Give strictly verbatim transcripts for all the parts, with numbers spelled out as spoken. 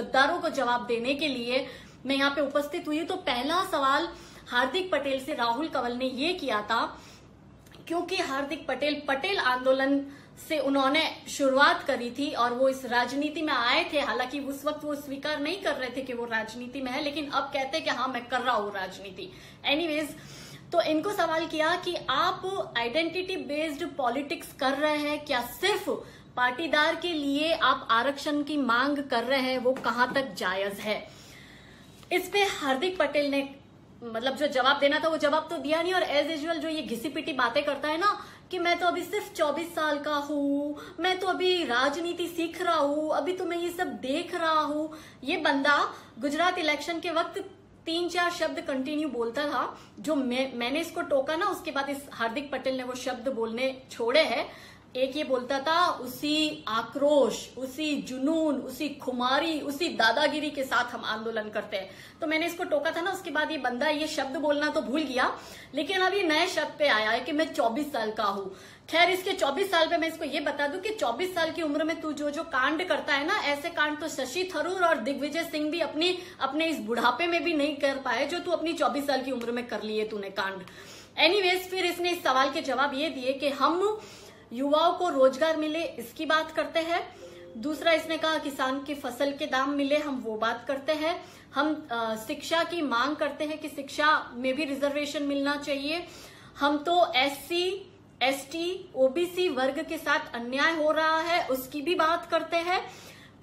गद्दारों को जवाब देने के लिए मैं यहाँ पे उपस्थित हुई। तो पहला सवाल हार्दिक पटेल से राहुल कंवल ने ये किया था, क्योंकि हार्दिक पटेल पटेल आंदोलन से उन्होंने शुरुआत करी थी और वो इस राजनीति में आए थे। हालांकि उस वक्त वो स्वीकार नहीं कर रहे थे कि वो राजनीति में है, लेकिन अब कहते हैं कि हाँ मैं कर रहा हूँ राजनीति। एनीवेज, तो इनको सवाल किया कि आप आइडेंटिटी बेस्ड पॉलिटिक्स कर रहे हैं क्या, सिर्फ पाटीदार के लिए आप आरक्षण की मांग कर रहे हैं, वो कहाँ तक जायज है। इस पे हार्दिक पटेल ने मतलब जो जवाब देना था वो जवाब तो दिया नहीं, और एज यूजुअल जो ये घिसी पिटी बातें करता है ना कि मैं तो अभी सिर्फ चौबीस साल का हूँ, मैं तो अभी राजनीति सीख रहा हूँ, अभी तो मैं ये सब देख रहा हूँ। ये बंदा गुजरात इलेक्शन के वक्त तीन चार शब्द कंटिन्यू बोलता था, जो मैं, मैंने इसको टोका ना उसके बाद इस हार्दिक पटेल ने वो शब्द बोलने छोड़े हैं। एक ये बोलता था उसी आक्रोश, उसी जुनून, उसी खुमारी, उसी दादागिरी के साथ हम आंदोलन करते हैं। तो मैंने इसको टोका था ना, उसके बाद ये बंदा ये शब्द बोलना तो भूल गया, लेकिन अब ये नए शब्द पे आया है कि मैं चौबीस साल का हूँ। खैर, इसके चौबीस साल पे मैं इसको ये बता दूं कि चौबीस साल की उम्र में तू जो जो कांड करता है ना, ऐसे कांड तो शशि थरूर और दिग्विजय सिंह भी अपनी अपने इस बुढ़ापे में भी नहीं कर पाए, जो तू अपनी चौबीस साल की उम्र में कर लिए तूने कांड। एनीवेज, फिर इसने इस सवाल के जवाब ये दिए कि हम युवाओं को रोजगार मिले, इसकी बात करते हैं। दूसरा इसने कहा किसान की फसल के दाम मिले, हम वो बात करते हैं। हम आ, शिक्षा की मांग करते हैं कि शिक्षा में भी रिजर्वेशन मिलना चाहिए। हम तो एससी, एसटी, ओबीसी वर्ग के साथ अन्याय हो रहा है, उसकी भी बात करते हैं।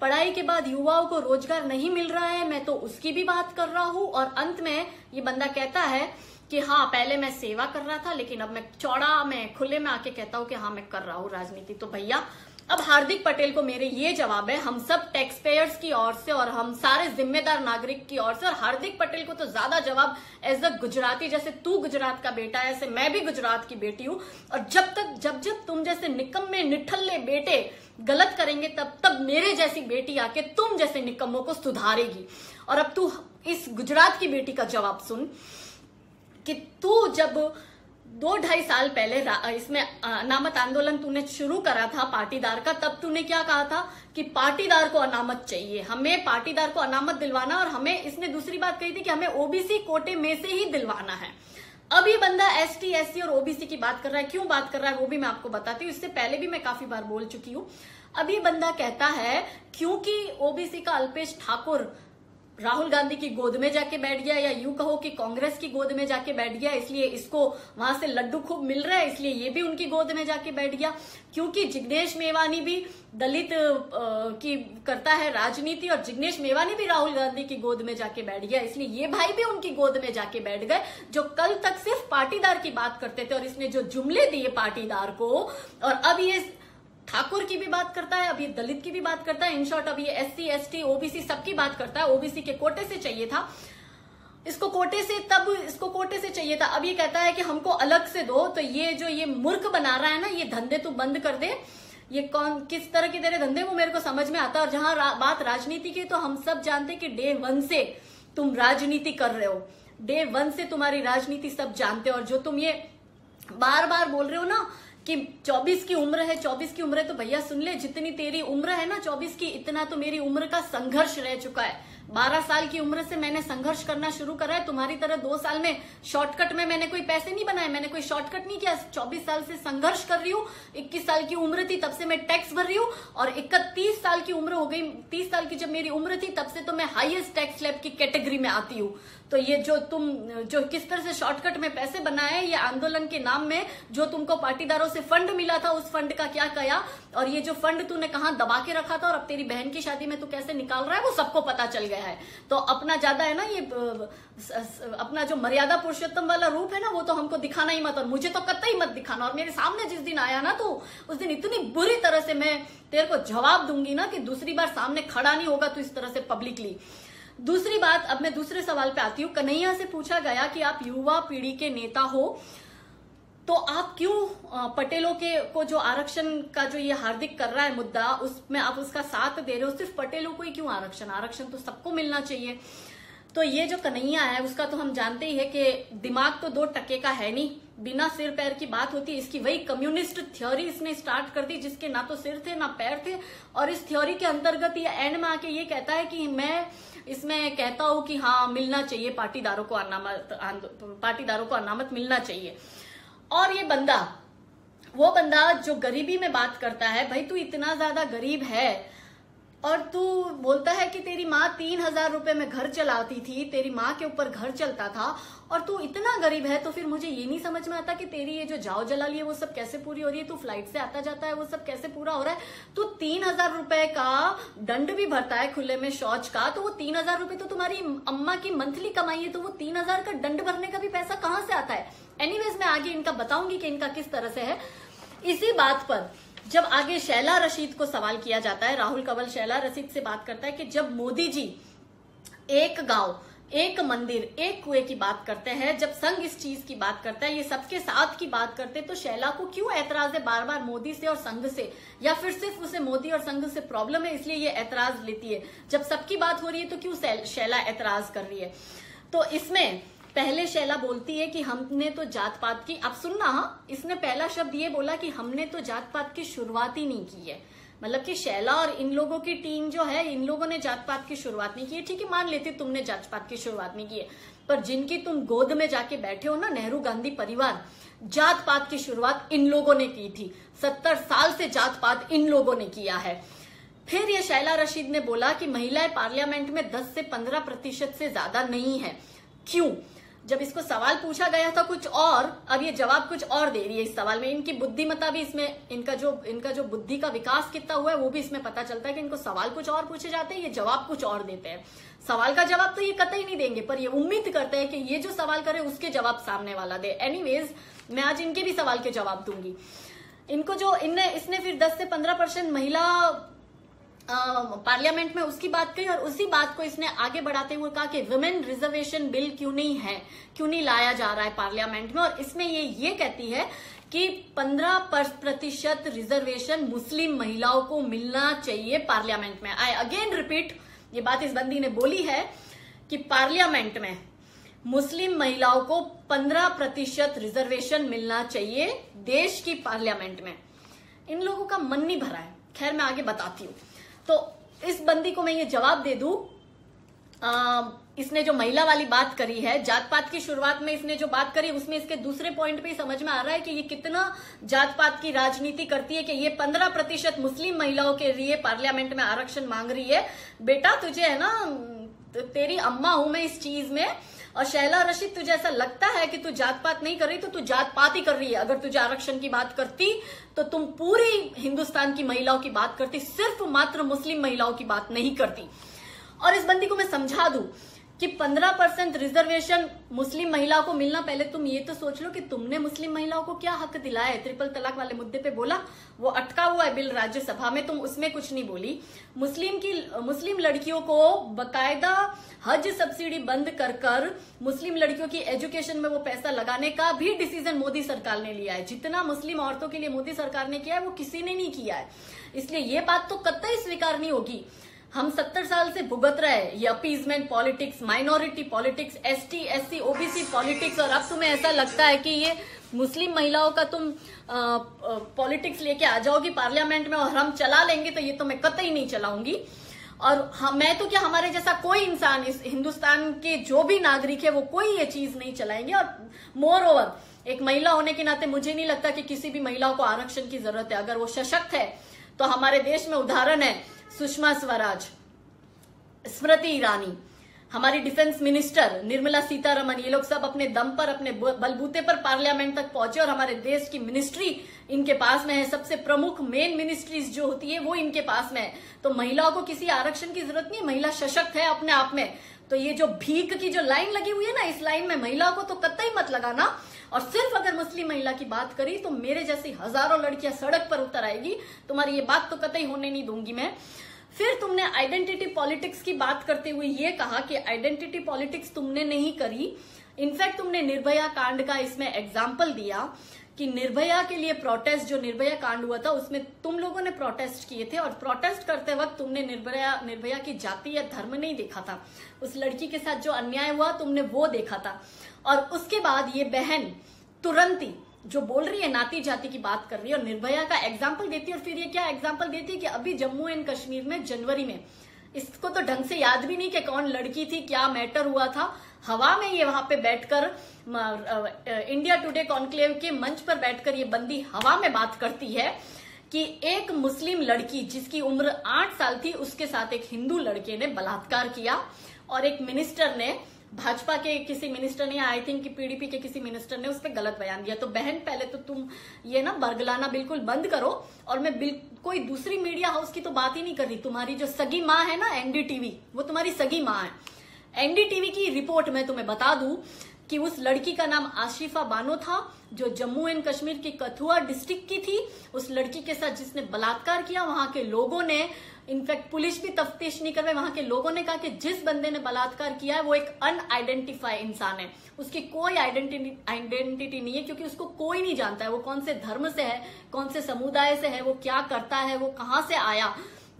पढ़ाई के बाद युवाओं को रोजगार नहीं मिल रहा है, मैं तो उसकी भी बात कर रहा हूं। और अंत में ये बंदा कहता है कि हाँ पहले मैं सेवा कर रहा था, लेकिन अब मैं चौड़ा मैं खुले में आके कहता हूँ कि हाँ मैं कर रहा हूँ राजनीति। तो भैया, अब हार्दिक पटेल को मेरे ये जवाब है हम सब टैक्स पेयर्स की ओर से और हम सारे जिम्मेदार नागरिक की ओर से, और हार्दिक पटेल को तो ज्यादा जवाब एज अ गुजराती, जैसे तू गुजरात का बेटा है ऐसे मैं भी गुजरात की बेटी हूँ, और जब तक जब जब तुम जैसे निकम्मे निठल्ले बेटे गलत करेंगे तब तब मेरे जैसी बेटी आके तुम जैसे निकम्मों को सुधारेगी। और अब तू इस गुजरात की बेटी का जवाब सुन कि तू जब दो ढाई साल पहले इसमें अनामत आंदोलन तूने शुरू करा था पाटीदार का, तब तूने क्या कहा था कि पाटीदार को अनामत चाहिए, हमें पाटीदार को अनामत दिलवाना, और हमें इसने दूसरी बात कही थी कि हमें ओबीसी कोटे में से ही दिलवाना है। अब ये बंदा एसटी, एससी और ओबीसी की बात कर रहा है, क्यों बात कर रहा है वो भी मैं आपको बताती हूँ, इससे पहले भी मैं काफी बार बोल चुकी हूँ। अब ये बंदा कहता है क्योंकि ओबीसी का अल्पेश ठाकुर राहुल गांधी की गोद में जाके बैठ गया, या यूं कहो कि कांग्रेस की गोद में जाके बैठ गया, इसलिए इसको वहां से लड्डू खूब मिल रहा है, इसलिए ये भी उनकी गोद में जाके बैठ गया। क्योंकि जिग्नेश मेवानी भी दलित की करता है राजनीति, और जिग्नेश मेवानी भी राहुल गांधी की गोद में जाके बैठ गया, इसलिए ये भाई भी उनकी गोद में जाके बैठ गए, जो कल तक सिर्फ पाटीदार की बात करते थे। और इसने जो जुमले दिए पाटीदार को, और अब ये ठाकुर की भी बात करता है, अभी दलित की भी बात करता है, इन शॉर्ट अब ये एससी, एसटी, ओबीसी सबकी बात करता है। ओबीसी के कोटे से चाहिए था इसको, कोटे से तब इसको कोटे से चाहिए था, अब ये कहता है कि हमको अलग से दो। तो ये जो ये मूर्ख बना रहा है ना, ये धंधे तू बंद कर दे, ये कौन किस तरह के तेरे धंधे, वो मेरे को समझ में आता है। और जहां रा, बात राजनीति की, तो हम सब जानते हैं कि डे वन से तुम राजनीति कर रहे हो, डे वन से तुम्हारी राजनीति सब जानते हो। और जो तुम ये बार बार बोल रहे हो ना कि चौबीस की उम्र है, चौबीस की उम्र है, तो भैया सुन ले, जितनी तेरी उम्र है ना चौबीस की, इतना तो मेरी उम्र का संघर्ष रह चुका है। बारह साल की उम्र से मैंने संघर्ष करना शुरू करा है, तुम्हारी तरह दो साल में शॉर्टकट में मैंने कोई पैसे नहीं बनाए, मैंने कोई शॉर्टकट नहीं किया। चौबीस साल से संघर्ष कर रही हूँ, इक्कीस साल की उम्र थी तब से मैं टैक्स भर रही हूँ, और इकतीस साल की उम्र हो गई, तीस साल की जब मेरी उम्र थी तब से तो मैं हाईएस्ट टैक्स स्लैब की कैटेगरी में आती हूँ। तो ये जो तुम जो किस तरह से शॉर्टकट में पैसे बनाए, ये आंदोलन के नाम में जो तुमको पाटीदारों से फंड मिला था, उस फंड का क्या किया, और ये जो फंड तूने कहाँ दबा के रखा था, और अब तेरी बहन की शादी में तू कैसे निकाल रहा है, वो सबको पता चल गया है। तो अपना ज्यादा है ना ये अपना जो मर्यादा पुरुषोत्तम वाला रूप है ना, वो तो हमको दिखाना ही मत, और मुझे तो कतई मत दिखाना। और मेरे सामने जिस दिन आया ना तू, उस दिन इतनी बुरी तरह से मैं तेरे को जवाब दूंगी ना कि दूसरी बार सामने खड़ा नहीं होगा तू इस तरह से पब्लिकली। दूसरी बात, अब मैं दूसरे सवाल पे आती हूँ। कन्हैया से पूछा गया कि आप युवा पीढ़ी के नेता हो, तो आप क्यों पटेलों के को जो आरक्षण का जो ये हार्दिक कर रहा है मुद्दा, उसमें आप उसका साथ दे रहे हो, सिर्फ पटेलों को ही क्यों आरक्षण, आरक्षण तो सबको मिलना चाहिए। तो ये जो कन्हैया है उसका तो हम जानते ही है कि दिमाग तो दो टके का है नहीं, बिना सिर पैर की बात होती है इसकी। वही कम्युनिस्ट थ्योरी इसने स्टार्ट कर दी जिसके ना तो सिर थे ना पैर थे, और इस थ्योरी के अंतर्गत ये एंड में आके ये कहता है कि मैं इसमें कहता हूं कि हाँ मिलना चाहिए पाटीदारों को अनामत, पाटीदारों को अनामत मिलना चाहिए। और ये बंदा वो बंदा जो गरीबी में बात करता है, भाई तू इतना ज्यादा गरीब है और तू बोलता है कि तेरी माँ तीन हजार रुपए में घर चलाती थी, तेरी माँ के ऊपर घर चलता था और तू इतना गरीब है, तो फिर मुझे ये नहीं समझ में आता कि तेरी ये जो जाओ जलाली है वो सब कैसे पूरी हो रही है, तू फ्लाइट से आता जाता है वो सब कैसे पूरा हो रहा है। तू तीन हजार रुपए का दंड भी भरता है खुले में शौच का, तो वो तीन हजार रुपए तो तुम्हारी अम्मा की मंथली कमाई है, तो वो तीन हजार का दंड भरने का भी पैसा कहाँ से आता है। एनीवेज मैं आगे इनका बताऊंगी कि इनका किस तरह से है। इसी बात पर जब आगे शैला रशीद को सवाल किया जाता है, राहुल कंवल शैला रशीद से बात करता है कि जब मोदी जी एक गांव एक मंदिर एक कुएं की बात करते हैं, जब संघ इस चीज की बात करता है, ये सबके साथ की बात करते हैं, तो शैला को क्यों ऐतराज है बार बार मोदी से और संघ से, या फिर सिर्फ उसे मोदी और संघ से प्रॉब्लम है इसलिए ये ऐतराज लेती है। जब सबकी बात हो रही है तो क्यों शैला ऐतराज कर रही है। तो इसमें पहले शैला बोलती है कि हमने तो जात पात की, अब सुनना हाँ, इसने पहला शब्द ये बोला कि हमने तो जात पात की शुरुआत ही नहीं की है, मतलब कि शैला और इन लोगों की टीम जो है इन लोगों ने जात पात की शुरुआत नहीं की है। ठीक है, मान लेती तुमने जात पात की शुरुआत नहीं की है, पर जिनकी तुम गोद में जाके बैठे हो ना नेहरू गांधी परिवार, जात पात की शुरुआत इन लोगों ने की थी, सत्तर साल से जात पात इन लोगों ने किया है। फिर ये शैला रशीद ने बोला कि महिलाएं पार्लियामेंट में दस से पंद्रह प्रतिशत से ज्यादा नहीं है। क्यों? जब इसको सवाल पूछा गया था कुछ और, अब ये जवाब कुछ और दे रही है इस सवाल में। इनकी बुद्धिमत्ता भी इसमें, इनका जो इनका जो बुद्धि का विकास कितना हुआ है वो भी इसमें पता चलता है कि इनको सवाल कुछ और पूछे जाते हैं, ये जवाब कुछ और देते हैं। सवाल का जवाब तो ये कतई नहीं देंगे, पर ये उम्मीद करते हैं कि ये जो सवाल करे उसके जवाब सामने वाला दे। एनीवेज मैं आज इनके भी सवाल के जवाब दूंगी। इनको जो इनने इसने फिर दस से पंद्रह परसेंट महिला पार्लियामेंट में उसकी बात कही, और उसी बात को इसने आगे बढ़ाते हुए कहा कि वुमेन रिजर्वेशन बिल क्यों नहीं है, क्यों नहीं लाया जा रहा है पार्लियामेंट में। और इसमें ये ये कहती है कि पंद्रह प्रतिशत रिजर्वेशन मुस्लिम महिलाओं को मिलना चाहिए पार्लियामेंट में। आई अगेन रिपीट, ये बात इस बंदी ने बोली है कि पार्लियामेंट में मुस्लिम महिलाओं को पंद्रह प्रतिशत रिजर्वेशन मिलना चाहिए देश की पार्लियामेंट में। इन लोगों का मन नहीं भरा है, खैर मैं आगे बताती हूँ। तो इस बंदी को मैं ये जवाब दे दूं, आ, इसने जो महिला वाली बात करी है, जात पात की शुरुआत में इसने जो बात करी उसमें इसके दूसरे पॉइंट पे समझ में आ रहा है कि ये कितना जात पात की राजनीति करती है कि ये पंद्रह प्रतिशत मुस्लिम महिलाओं के लिए पार्लियामेंट में आरक्षण मांग रही है। बेटा तुझे है ना, तेरी अम्मा हूं मैं इस चीज में, और शैला रशीद तुझे ऐसा लगता है कि तू जात पात नहीं कर रही, तो तू जात पात ही कर रही है। अगर तुझे आरक्षण की बात करती तो तुम पूरी हिंदुस्तान की महिलाओं की बात करती, सिर्फ मात्र मुस्लिम महिलाओं की बात नहीं करती। और इस बंदी को मैं समझा दूं कि पंद्रह परसेंट रिजर्वेशन मुस्लिम महिलाओं को मिलना, पहले तुम ये तो सोच लो कि तुमने मुस्लिम महिलाओं को क्या हक दिलाया है। ट्रिपल तलाक वाले मुद्दे पे बोला, वो अटका हुआ है बिल राज्यसभा में, तुम उसमें कुछ नहीं बोली। मुस्लिम की मुस्लिम लड़कियों को बकायदा हज सब्सिडी बंद कर कर मुस्लिम लड़कियों की एजुकेशन में वो पैसा लगाने का भी डिसीजन मोदी सरकार ने लिया है। जितना मुस्लिम औरतों के लिए मोदी सरकार ने किया है वो किसी ने नहीं किया है, इसलिए ये बात तो कतई स्वीकार नहीं होगी। हम सत्तर साल से भुगत रहे हैं ये appeasement politics, minority politics, ST SC OBC politics, और अब तुम्हें ऐसा लगता है कि ये मुस्लिम महिलाओं का तुम पॉलिटिक्स लेके आ जाओगी पार्लियामेंट में और हम चला लेंगे, तो ये तो मैं कतई नहीं चलाऊंगी। और हम, मैं तो क्या हमारे जैसा कोई इंसान इस हिंदुस्तान के जो भी नागरिक है वो कोई ये चीज नहीं चलाएंगे। और मोर ओवर एक महिला होने के नाते मुझे नहीं लगता कि किसी भी महिला को आरक्षण की जरूरत है। अगर वो सशक्त है तो हमारे देश में उदाहरण है सुषमा स्वराज, स्मृति ईरानी, हमारी डिफेंस मिनिस्टर निर्मला सीतारमन, ये लोग सब अपने दम पर अपने बलबूते पर पार्लियामेंट तक पहुंचे और हमारे देश की मिनिस्ट्री इनके पास में है। सबसे प्रमुख मेन मिनिस्ट्रीज जो होती है वो इनके पास में है। तो महिलाओं को किसी आरक्षण की जरूरत नहीं, महिला सशक्त है अपने आप में। तो ये जो भीख की जो लाइन लगी हुई है ना, इस लाइन में महिलाओं को तो कतई मत लगाना। और सिर्फ अगर मुस्लिम महिला की बात करी तो मेरे जैसी हजारों लड़कियां सड़क पर उतर आएगी, तुम्हारी ये बात तो कतई होने नहीं दूंगी मैं। फिर तुमने आइडेंटिटी पॉलिटिक्स की बात करते हुए ये कहा कि आइडेंटिटी पॉलिटिक्स तुमने नहीं करी, इनफैक्ट तुमने निर्भया कांड का इसमें एग्जाम्पल दिया कि निर्भया के लिए प्रोटेस्ट, जो निर्भया कांड हुआ था उसमें तुम लोगों ने प्रोटेस्ट किए थे और प्रोटेस्ट करते वक्त तुमने निर्भया निर्भया की जाति या धर्म नहीं देखा था। उस लड़की के साथ जो अन्याय हुआ तुमने वो देखा था। और उसके बाद ये बहन तुरंत ही जो बोल रही है नाती जाति की बात कर रही है और निर्भया का एग्जाम्पल देती है। और फिर ये क्या एग्जाम्पल देती है कि अभी जम्मू एंड कश्मीर में जनवरी में, इसको तो ढंग से याद भी नहीं कि कौन लड़की थी, क्या मैटर हुआ था। हवा में ये वहां पे बैठकर इंडिया टुडे कॉन्क्लेव के मंच पर बैठकर ये बंदी हवा में बात करती है कि एक मुस्लिम लड़की जिसकी उम्र आठ साल थी उसके साथ एक हिंदू लड़के ने बलात्कार किया और एक मिनिस्टर ने, भाजपा के किसी मिनिस्टर ने, आई थिंक कि पीडीपी के किसी मिनिस्टर ने उस पर गलत बयान दिया। तो बहन पहले तो तुम ये ना बरगलाना बिल्कुल बंद करो। और मैं कोई दूसरी मीडिया हाउस की तो बात ही नहीं कर रही, तुम्हारी जो सगी माँ है ना एनडीटीवी, वो तुम्हारी सगी माँ है। एनडीटीवी की रिपोर्ट में तुम्हें बता दूं कि उस लड़की का नाम आसिफा बानो था जो जम्मू एंड कश्मीर की कथुआ डिस्ट्रिक्ट की थी। उस लड़की के साथ जिसने बलात्कार किया, वहां के लोगों ने, इनफैक्ट पुलिस भी तफ्तीश नहीं कर रही, वहां के लोगों ने कहा कि जिस बंदे ने बलात्कार किया है वो एक अनआइडेंटिफाई इंसान है, उसकी कोई आइडेंटिटी आइडेंटिटी नहीं है, क्योंकि उसको कोई नहीं जानता है वो कौन से धर्म से है, कौन से समुदाय से है, वो क्या करता है, वो कहाँ से आया।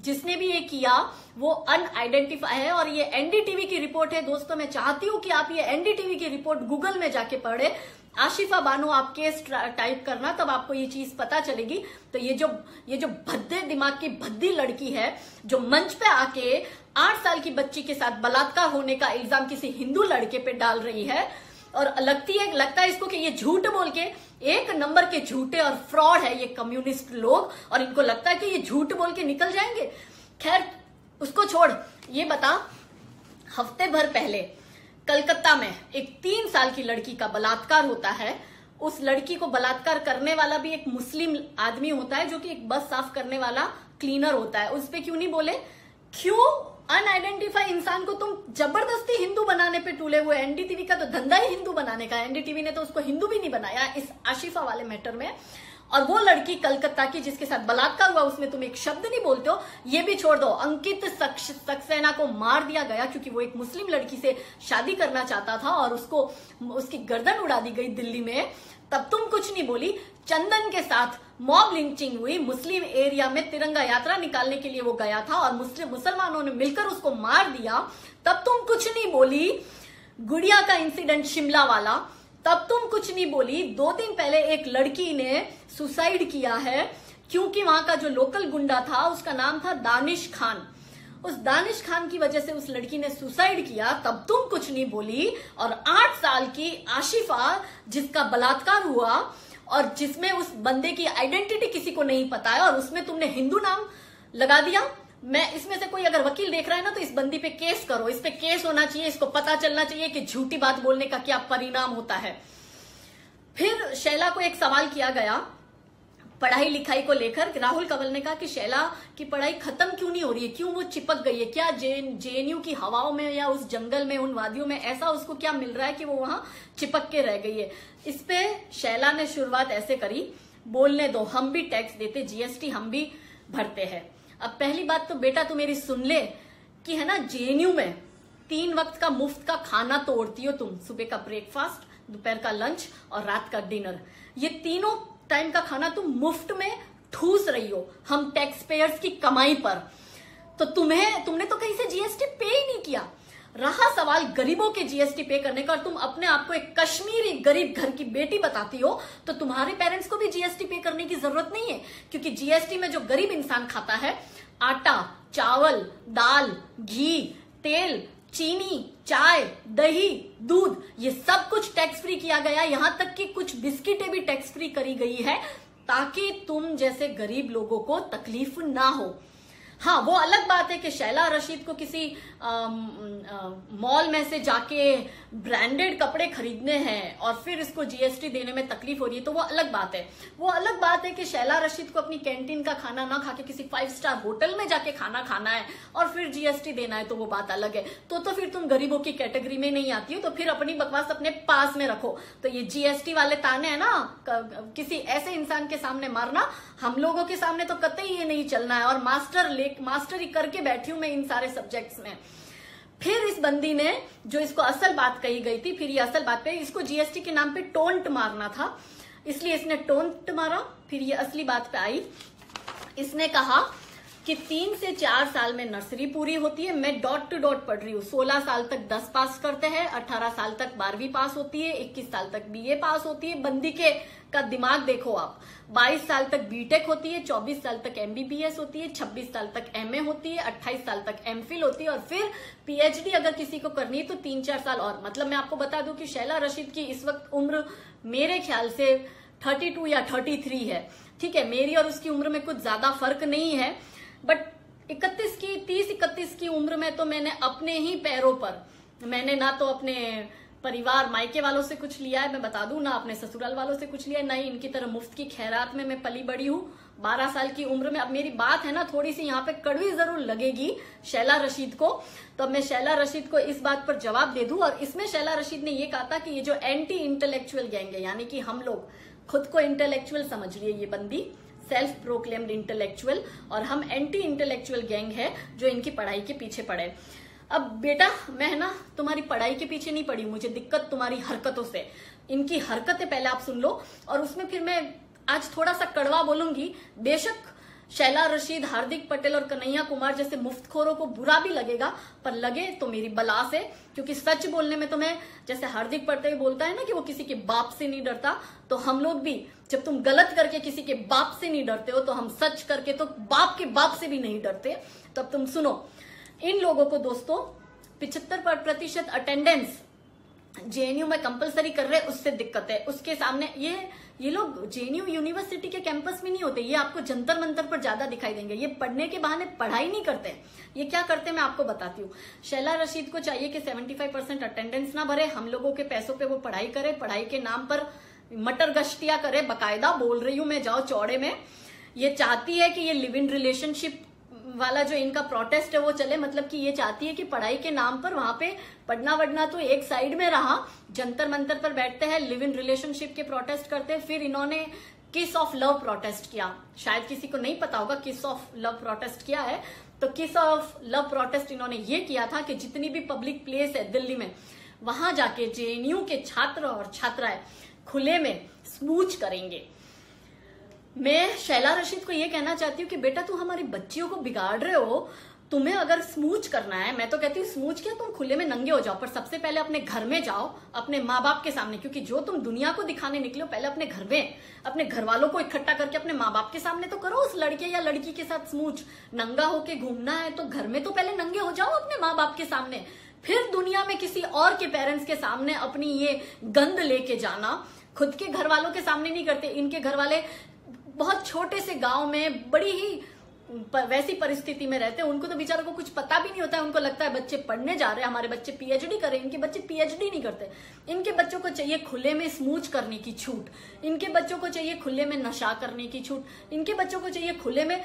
जिसने भी ये किया वो अनआइडेंटिफाई है। और ये एनडीटीवी की रिपोर्ट है दोस्तों। मैं चाहती हूँ कि आप ये एनडीटीवी की रिपोर्ट गूगल में जाके पढ़े। आसिफा बानो आप केस टाइप करना, तब आपको ये चीज पता चलेगी। तो ये जो ये जो भद्दे दिमाग की भद्दी लड़की है जो मंच पे आके आठ साल की बच्ची के साथ बलात्कार होने का इल्जाम किसी हिंदू लड़के पे डाल रही है, और लगती है लगता है इसको कि ये झूठ बोल के एक नंबर के झूठे और फ्रॉड है ये कम्युनिस्ट लोग, और इनको लगता है कि ये झूठ बोल के निकल जाएंगे। खैर उसको छोड़, ये बता, हफ्ते भर पहले कलकत्ता में एक तीन साल की लड़की का बलात्कार होता है। उस लड़की को बलात्कार करने वाला भी एक मुस्लिम आदमी होता है जो कि एक बस साफ करने वाला क्लीनर होता है। उस पे क्यों नहीं बोले? क्यों अनआइडेंटिफाई इंसान को तुम जबरदस्ती हिंदू बनाने पे टूले हुए? एनडीटीवी का तो धंधा ही हिंदू बनाने का है। एनडीटीवी ने तो उसको हिंदू भी नहीं बनाया इस आसिफा वाले मैटर में। और वो लड़की कलकत्ता की जिसके साथ बलात्कार हुआ, उसमें तुम एक शब्द नहीं बोलते हो। ये भी छोड़ दो, अंकित सक्सेना को मार दिया गया क्योंकि वो एक मुस्लिम लड़की से शादी करना चाहता था और उसको उसकी गर्दन उड़ा दी गई दिल्ली में, तब तुम कुछ नहीं बोली। चंदन के साथ मॉब लिंचिंग हुई, मुस्लिम एरिया में तिरंगा यात्रा निकालने के लिए वो गया था और मुस्लिम मुसलमानों ने मिलकर उसको मार दिया, तब तुम कुछ नहीं बोली। गुड़िया का इंसिडेंट शिमला वाला, तब तुम कुछ नहीं बोली। दो दिन पहले एक लड़की ने सुसाइड किया है क्योंकि वहां का जो लोकल गुंडा था उसका नाम था दानिश खान। उस दानिश खान की वजह से उस लड़की ने सुसाइड किया, तब तुम कुछ नहीं बोली। और आठ साल की आसिफा जिसका बलात्कार हुआ और जिसमें उस बंदे की आइडेंटिटी किसी को नहीं पता है, और उसमें तुमने हिंदू नाम लगा दिया। मैं इसमें से कोई अगर वकील देख रहा है ना तो इस बंदी पे केस करो, इस पे केस होना चाहिए, इसको पता चलना चाहिए कि झूठी बात बोलने का क्या परिणाम होता है। फिर शैला को एक सवाल किया गया पढ़ाई लिखाई को लेकर। राहुल कंवल ने कहा कि शैला की पढ़ाई खत्म क्यों नहीं हो रही है, क्यों वो चिपक गई है, क्या जेएनयू की हवाओं में या उस जंगल में उन वादियों में ऐसा उसको क्या मिल रहा है कि वो वहां चिपक के रह गई है। इस पे शैला ने शुरुआत ऐसे करी, बोलने दो, हम भी टैक्स देते, जीएसटी हम भी भरते हैं। अब पहली बात तो बेटा तू मेरी सुन ले कि है ना, जेएनयू में तीन वक्त का मुफ्त का खाना तोड़ती हो तुम, सुबह का ब्रेकफास्ट, दोपहर का लंच और रात का डिनर। ये तीनों टाइम का खाना तुम मुफ्त में ठूस रही हो हम टैक्स पेयर्स की कमाई पर। तो तुम्हें तुमने तो कहीं से जीएसटी पे ही नहीं किया। रहा सवाल गरीबों के जीएसटी पे करने का, और तुम अपने आप को एक कश्मीरी गरीब घर की बेटी बताती हो, तो तुम्हारे पेरेंट्स को भी जीएसटी पे करने की जरूरत नहीं है, क्योंकि जीएसटी में जो गरीब इंसान खाता है आटा, चावल, दाल, घी, तेल, चीनी, चाय, दही, दूध, ये सब कुछ टैक्स फ्री किया गया। यहां तक कि कुछ बिस्किटें भी टैक्स फ्री करी गई है ताकि तुम जैसे गरीब लोगों को तकलीफ ना हो। हाँ, वो अलग बात है कि शैला रशीद को किसी मॉल में से जाके ब्रांडेड कपड़े खरीदने हैं और फिर इसको जीएसटी देने में तकलीफ हो रही है, तो वो अलग बात है। वो अलग बात है कि शैला रशीद को अपनी कैंटीन का खाना ना खा के किसी फाइव स्टार होटल में जाके खाना खाना है और फिर जीएसटी देना है, तो वो बात अलग है। तो तो फिर तुम गरीबों की कैटेगरी में नहीं आती हो, तो फिर अपनी बकवास अपने पास में रखो। तो ये जीएसटी वाले ताने है ना, किसी ऐसे इंसान के सामने मारना, हम लोगों के सामने तो कतई ये नहीं चलना है। और मास्टर मास्टरी करके बैठी हूं मैं इन सारे सब्जेक्ट्स में। फिर इस बंदी ने जो इसको असल बात कही गई थी, फिर ये असल बात पे इसको जीएसटी के नाम पे टोंट मारना था। इसलिए इसने टोंट मारा। फिर ये असली बात पे आई, इसने कहा कि तीन से चार साल में नर्सरी पूरी होती है, मैं डॉट टू डॉट पढ़ रही हूँ। सोलह साल तक दस पास करते हैं, अठारह साल तक बारहवीं पास होती है, इक्कीस साल तक बीए पास होती है, बंदी के का दिमाग देखो आप, बाईस साल तक बीटेक होती है, चौबीस साल तक एमबीबीएस होती है, छब्बीस साल तक एमए होती है, अट्ठाईस साल तक एमफिल होती है, और फिर पीएचडी अगर किसी को करनी है तो तीन चार साल और। मतलब मैं आपको बता दूं कि शैला रशीद की इस वक्त उम्र मेरे ख्याल से थर्टी टू या थर्टी थ्री है, ठीक है, मेरी और उसकी उम्र में कुछ ज्यादा फर्क नहीं है। बट इकतीस की तीस इकतीस की उम्र में तो मैंने अपने ही पैरों पर, मैंने ना तो अपने परिवार मायके वालों से कुछ लिया है, मैं बता दूं, ना अपने ससुराल वालों से कुछ लिया है, ना ही इनकी तरह मुफ्त की खैरात में मैं पली बड़ी हूँ। बारह साल की उम्र में, अब मेरी बात है ना थोड़ी सी यहाँ पे कड़वी जरूर लगेगी शैला रशीद को, तो अब मैं शैला रशीद को इस बात पर जवाब दे दूं। और इसमें शैला रशीद ने ये कहा था कि ये जो एंटी इंटेलेक्चुअल गैंग है, यानी कि हम लोग खुद को इंटेलेक्चुअल समझ लिए, ये बंदी सेल्फ प्रोक्लेम्ड इंटेलेक्चुअल, और हम एंटी इंटेलेक्चुअल गैंग है जो इनकी पढ़ाई के पीछे पड़े। अब बेटा मैं ना तुम्हारी पढ़ाई के पीछे नहीं पड़ी, मुझे दिक्कत तुम्हारी हरकतों से, इनकी हरकतें पहले आप सुन लो और उसमें फिर मैं आज थोड़ा सा कड़वा बोलूंगी। बेशक शैला रशीद, हार्दिक पटेल और कन्हैया कुमार जैसे मुफ्तखोरों को बुरा भी लगेगा, पर लगे तो मेरी बला से, क्योंकि सच बोलने में तो मैं, जैसे हार्दिक पटेल बोलता है ना कि वो किसी के बाप से नहीं डरता, तो हम लोग भी जब तुम गलत करके किसी के बाप से नहीं डरते हो तो हम सच करके तो बाप के बाप से भी नहीं डरते। तो अब तुम सुनो, इन लोगों को दोस्तों पिछहत्तर प्रतिशत अटेंडेंस जेएनयू में कंपलसरी कर रहे, उससे दिक्कत है। उसके सामने ये ये लोग जेएनयू यूनिवर्सिटी के कैंपस में नहीं होते, ये आपको जंतर मंतर पर ज्यादा दिखाई देंगे, ये पढ़ने के बहाने पढ़ाई नहीं करते। ये क्या करते मैं आपको बताती हूँ। शैला रशीद को चाहिए कि पचहत्तर परसेंट अटेंडेंस ना भरे, हम लोगों के पैसों पे वो पढ़ाई करे, पढ़ाई के नाम पर मटर गश्तिया करे, बाकायदा बोल रही हूँ मैं, जाओ चौड़े में। ये चाहती है कि ये लिव इन रिलेशनशिप वाला जो इनका प्रोटेस्ट है वो चले, मतलब कि ये चाहती है कि पढ़ाई के नाम पर वहां पे पढ़ना वढ़ना तो एक साइड में रहा, जंतर मंतर पर बैठते हैं, लिव इन रिलेशनशिप के प्रोटेस्ट करते हैं। फिर इन्होंने किस ऑफ लव प्रोटेस्ट किया, शायद किसी को नहीं पता होगा किस ऑफ लव प्रोटेस्ट किया है। तो किस ऑफ लव प्रोटेस्ट इन्होंने ये किया था कि जितनी भी पब्लिक प्लेस है दिल्ली में, वहां जाके जेएनयू के छात्र और छात्राएं खुले में स्मूच करेंगे। मैं शैला रशीद को ये कहना चाहती हूँ कि बेटा तू हमारी बच्चियों को बिगाड़ रहे हो, तुम्हें अगर स्मूच करना है, मैं तो कहती हूँ स्मूच क्या, तुम खुले में नंगे हो जाओ, पर सबसे पहले अपने घर में जाओ, अपने माँ बाप के सामने, क्योंकि जो तुम दुनिया को दिखाने निकले हो पहले अपने घर में, अपने घर वालों को इकट्ठा करके अपने माँ बाप के सामने तो करो उस लड़के या लड़की के साथ स्मूच। नंगा होके घूमना है तो घर में तो पहले नंगे हो जाओ अपने माँ बाप के सामने, फिर दुनिया में किसी और के पेरेंट्स के सामने अपनी ये गंद लेके जाना। खुद के घर वालों के सामने नहीं करते, इनके घर वाले बहुत छोटे से गांव में बड़ी ही वैसी परिस्थिति में रहते हैं, उनको तो बेचारों को कुछ पता भी नहीं होता है, उनको लगता है बच्चे पढ़ने जा रहे हैं, हमारे बच्चे पीएचडी कर रहे हैं, इनके बच्चे पीएचडी नहीं करते। इनके बच्चों को चाहिए खुले में स्मूच करने की छूट, इनके बच्चों को चाहिए खुले में नशा करने की छूट, इनके बच्चों को चाहिए खुले में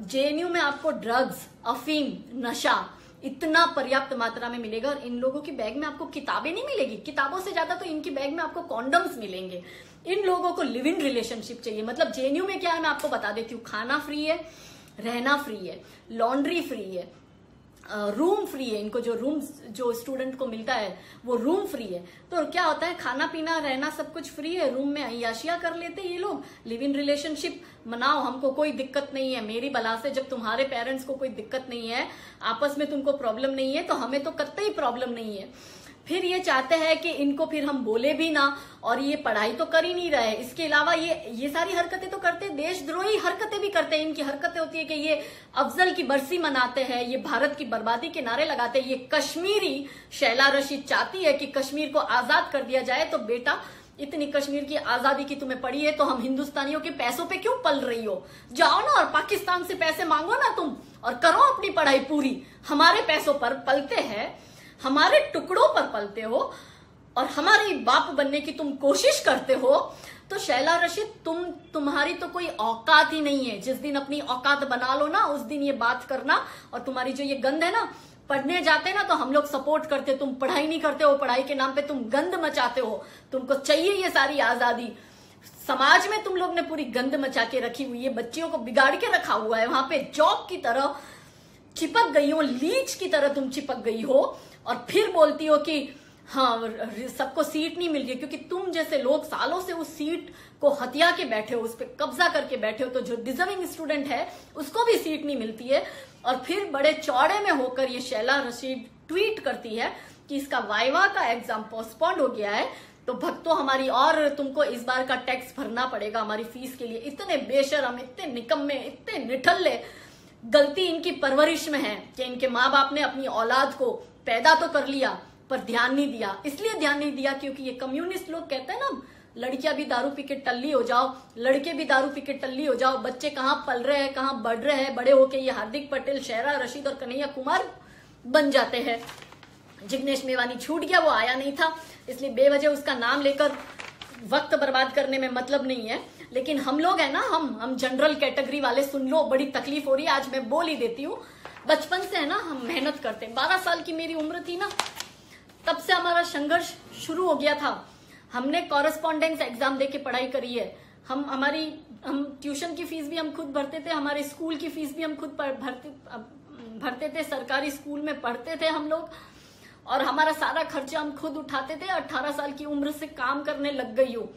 जेएनयू में आपको ड्रग्स, अफीम, नशा इतना पर्याप्त मात्रा में मिलेगा, और इन लोगों की बैग में आपको किताबें नहीं मिलेगी, किताबों से ज्यादा तो इनकी बैग में आपको कॉन्डम्स मिलेंगे। इन लोगों को लिव इन रिलेशनशिप चाहिए, मतलब जेएनयू में क्या है मैं आपको बता देती हूँ, खाना फ्री है, रहना फ्री है, लॉन्ड्री फ्री है, रूम फ्री है, इनको जो रूम जो स्टूडेंट को मिलता है वो रूम फ्री है। तो क्या होता है, खाना पीना रहना सब कुछ फ्री है, रूम में अय्याशिया कर लेते ये लोग, लिव इन रिलेशनशिप मनाओ, हमको कोई दिक्कत नहीं है। मेरी बला से जब तुम्हारे पेरेंट्स को कोई दिक्कत नहीं है, आपस में तुमको प्रॉब्लम नहीं है, तो हमें तो कतई प्रॉब्लम नहीं है। फिर ये चाहते हैं कि इनको फिर हम बोले भी ना, और ये पढ़ाई तो कर ही नहीं रहे, इसके अलावा ये ये सारी हरकतें तो करते, देशद्रोही हरकतें भी करते हैं। इनकी हरकतें होती है कि ये अफजल की बरसी मनाते हैं, ये भारत की बर्बादी के नारे लगाते हैं। ये कश्मीरी शैला रशीद चाहती है कि कश्मीर को आजाद कर दिया जाए, तो बेटा इतनी कश्मीर की आजादी की तुम्हें पड़ी है तो हम हिंदुस्तानियों के पैसों पे क्यों पल रही हो, जाओ ना और पाकिस्तान से पैसे मांगो ना तुम, और करो अपनी पढ़ाई पूरी। हमारे पैसों पर पलते हैं, हमारे टुकड़ों पर पलते हो, और हमारे बाप बनने की तुम कोशिश करते हो। तो शैला रशीद तुम तुम्हारी तो कोई औकात ही नहीं है, जिस दिन अपनी औकात बना लो ना उस दिन ये बात करना। और तुम्हारी जो ये गंद है ना, पढ़ने जाते ना तो हम लोग सपोर्ट करते, तुम पढ़ाई नहीं करते हो, पढ़ाई के नाम पे तुम गंद मचाते हो, तुमको चाहिए ये सारी आजादी। समाज में तुम लोग ने पूरी गंद मचा के रखी हुई है, बच्चियों को बिगाड़ के रखा हुआ है, वहां पे जॉब की तरह चिपक गई हो, लीच की तरह तुम चिपक गई हो, और फिर बोलती हो कि हाँ, सबको सीट नहीं मिल रही क्योंकि तुम जैसे लोग सालों से उस सीट को हथिया के बैठे हो, उस पर कब्जा करके बैठे हो, तो जो डिजर्विंग स्टूडेंट है उसको भी सीट नहीं मिलती है। और फिर बड़े चौड़े में होकर ये शैला रशीद ट्वीट करती है कि इसका वाइवा का एग्जाम पोस्टपोन्ड हो गया है, तो भक्तों हमारी और तुमको इस बार का टैक्स भरना पड़ेगा हमारी फीस के लिए। इतने बेशरम, इतने निकम्मे, इतने निठल्ले। गलती इनकी परवरिश में है कि इनके माँ बाप ने अपनी औलाद को पैदा तो कर लिया पर ध्यान नहीं दिया। इसलिए ध्यान नहीं दिया क्योंकि ये कम्युनिस्ट लोग कहते हैं ना, लड़कियां भी दारू पी के टल्ली हो जाओ, लड़के भी दारू पी के टल्ली हो जाओ। बच्चे कहाँ पल रहे हैं, कहाँ बढ़ रहे हैं, बड़े होके ये हार्दिक पटेल, शेहला रशीद और कन्हैया कुमार बन जाते हैं। जिग्नेश मेवानी छूट गया, वो आया नहीं था, इसलिए बेवजह उसका नाम लेकर वक्त बर्बाद करने में मतलब नहीं है। लेकिन हम लोग है ना, हम हम जनरल कैटेगरी वाले, सुन लो बड़ी तकलीफ हो रही है, आज मैं बोल ही देती हूँ। बचपन से है ना हम मेहनत करते हैं, बारह साल की मेरी उम्र थी ना तब से हमारा संघर्ष शुरू हो गया था। हमने कॉरेस्पॉन्डेंस एग्जाम देके पढ़ाई करी है, हम हमारी हम ट्यूशन की फीस भी हम खुद भरते थे, हमारे स्कूल की फीस भी हम खुद भरते भरते थे, सरकारी स्कूल में पढ़ते थे हम लोग और हमारा सारा खर्चा हम खुद उठाते थे। अठारह साल की उम्र से काम करने लग गई हूँ,